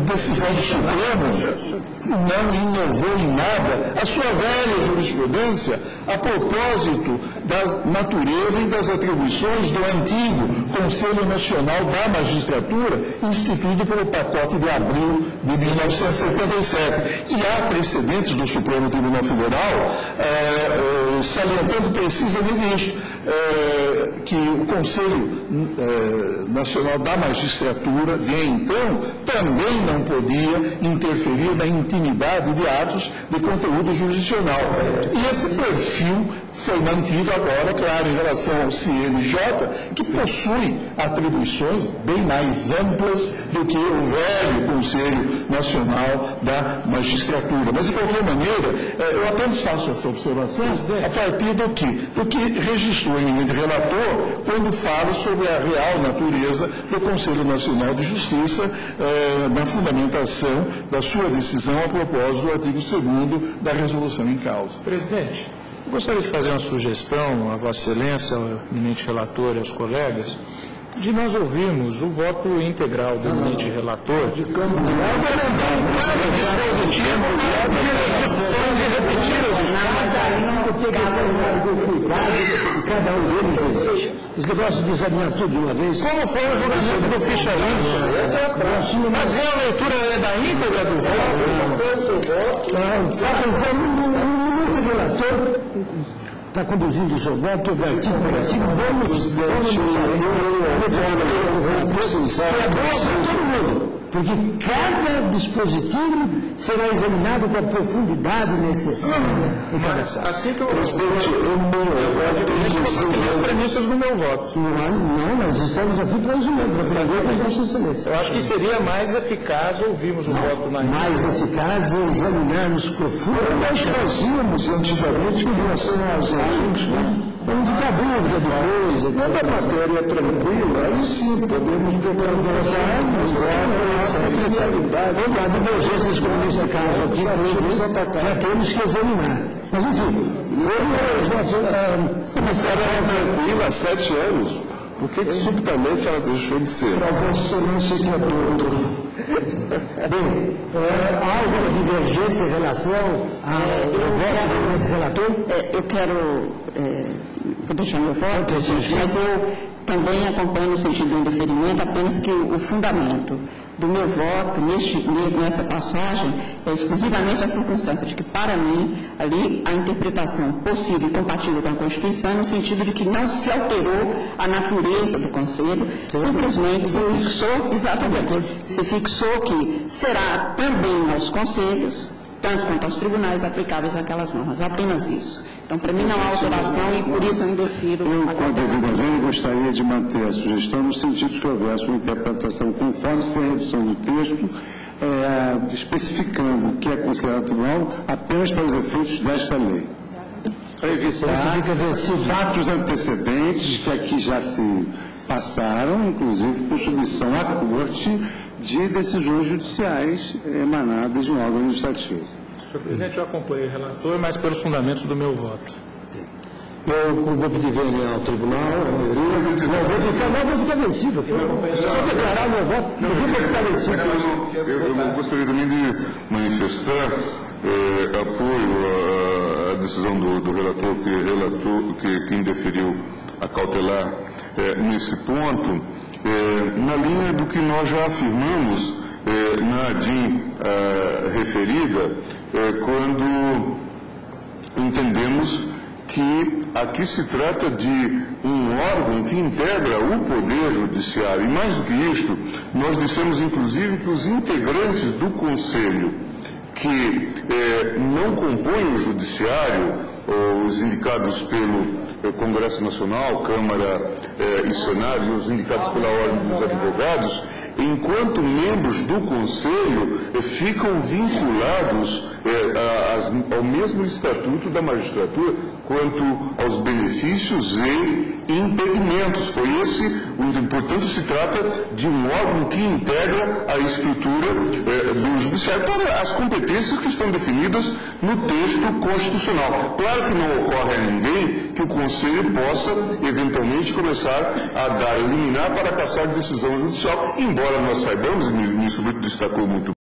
decisão do Supremo não inovou em nada a sua velha jurisprudência a propósito da natureza e das atribuições do antigo Conselho Nacional da Magistratura, instituído pelo pacote de abril de mil novecentos e setenta e sete. E há precedentes do Supremo Tribunal Federal eh, salientando precisamente isso, eh, que o Conselho eh, Nacional da Magistratura, de então, também não podia interferir na intimidade de atos de conteúdo jurisdicional. E esse perfil foi mantido agora, claro, em relação ao C N J, que possui atribuições bem mais amplas do que o velho Conselho Nacional da Magistratura. Mas, de qualquer maneira, eu apenas faço essa observação a partir do que? Do que registrou o eminente relator quando fala sobre a real natureza do Conselho Nacional de Justiça na fundamentação da sua decisão a propósito do artigo segundo da resolução em causa. Presidente, eu gostaria de fazer uma sugestão à Vossa Excelência, ao eminente relator e aos colegas, de nós ouvirmos o voto integral do eminente relator. De campo, os negócios desabinham tudo de uma vez. Como foi o julgamento do ficha limpa? Mas é a leitura da íntegra do voto. Não, não, relator está conduzindo o seu voto, o artigo por artigo, vamos precisar todo mundo, porque cada dispositivo será examinado com a profundidade necessária. Mas, assim que eu... Presidente, eu não... Eu as premissas do meu voto. Não, não, nós estamos aqui para resumir, para aprender com a Vossa Excelência. Eu acho que seria mais eficaz ouvirmos o não, voto na íntegra. Mais eficaz é examinarmos profundamente. Nós fazíamos antigamente em relação aos agentes, né? Vamos ficar dúvida depois, quando a matéria é tranquila, aí sim podemos pegar um detalhe, mostrar a nossa responsabilidade. A divergência dos comunistas aqui, já temos que examinar. Mas enfim, a matéria é tranquila há sete anos, por que subitamente ela deixou de ser? Para você não ser que é todo. Bem, é, há alguma divergência em relação ao voto do relator? Eu quero... É, vou deixar meu voto, mas eu também acompanho o sentido do indeferimento, apenas que o fundamento do meu voto neste, nessa passagem é exclusivamente a circunstância de que, para mim, ali a interpretação possível e compatível com a Constituição, no sentido de que não se alterou a natureza do Conselho, simplesmente se fixou, exatamente, se fixou que será também aos Conselhos, tanto quanto aos tribunais, aplicáveis àquelas normas, apenas isso. Então, para mim, não há alteração e, por isso, eu indefiro. Eu, com a devida lei, gostaria de manter a sugestão no sentido de que houvesse uma interpretação conforme sem redução do texto, é, especificando o que é considerado tribunal apenas para os efeitos desta lei. para evitar fatos antecedentes que aqui já se passaram, inclusive por submissão à Corte de decisões judiciais emanadas de um órgão administrativo. Senhor presidente, eu acompanhei o relator, mas pelos fundamentos do meu voto. Eu vou pedir vênia ao tribunal, à maioria. Não, vou ficar, não, vou ficar vencido. Se eu declarar meu voto, não vou ficar vencido. Eu gostaria também de manifestar eh, apoio à, à decisão do, do relator, que, relator que, que indeferiu a cautelar eh, nesse ponto, eh, na linha do que nós já afirmamos eh, na A D I eh, referida, eh, quando entendemos que aqui se trata de um órgão que integra o Poder Judiciário. E mais do que isto, nós dissemos inclusive que os integrantes do Conselho que eh, não compõem o Judiciário, os indicados pelo eh, Congresso Nacional, Câmara eh, e Senado, e os indicados pela Ordem dos Advogados, enquanto membros do Conselho, eh, ficam vinculados eh, às, ao mesmo Estatuto da Magistratura quanto aos benefícios e impedimentos. Foi esse, portanto, se trata de um órgão que integra a estrutura eh, do Judiciário para as competências que estão definidas no texto constitucional. Claro que não ocorre a ninguém que o Conselho possa, eventualmente, começar a dar liminar para caçar decisão judicial, embora nós saibamos, e nisso o Brito destacou muito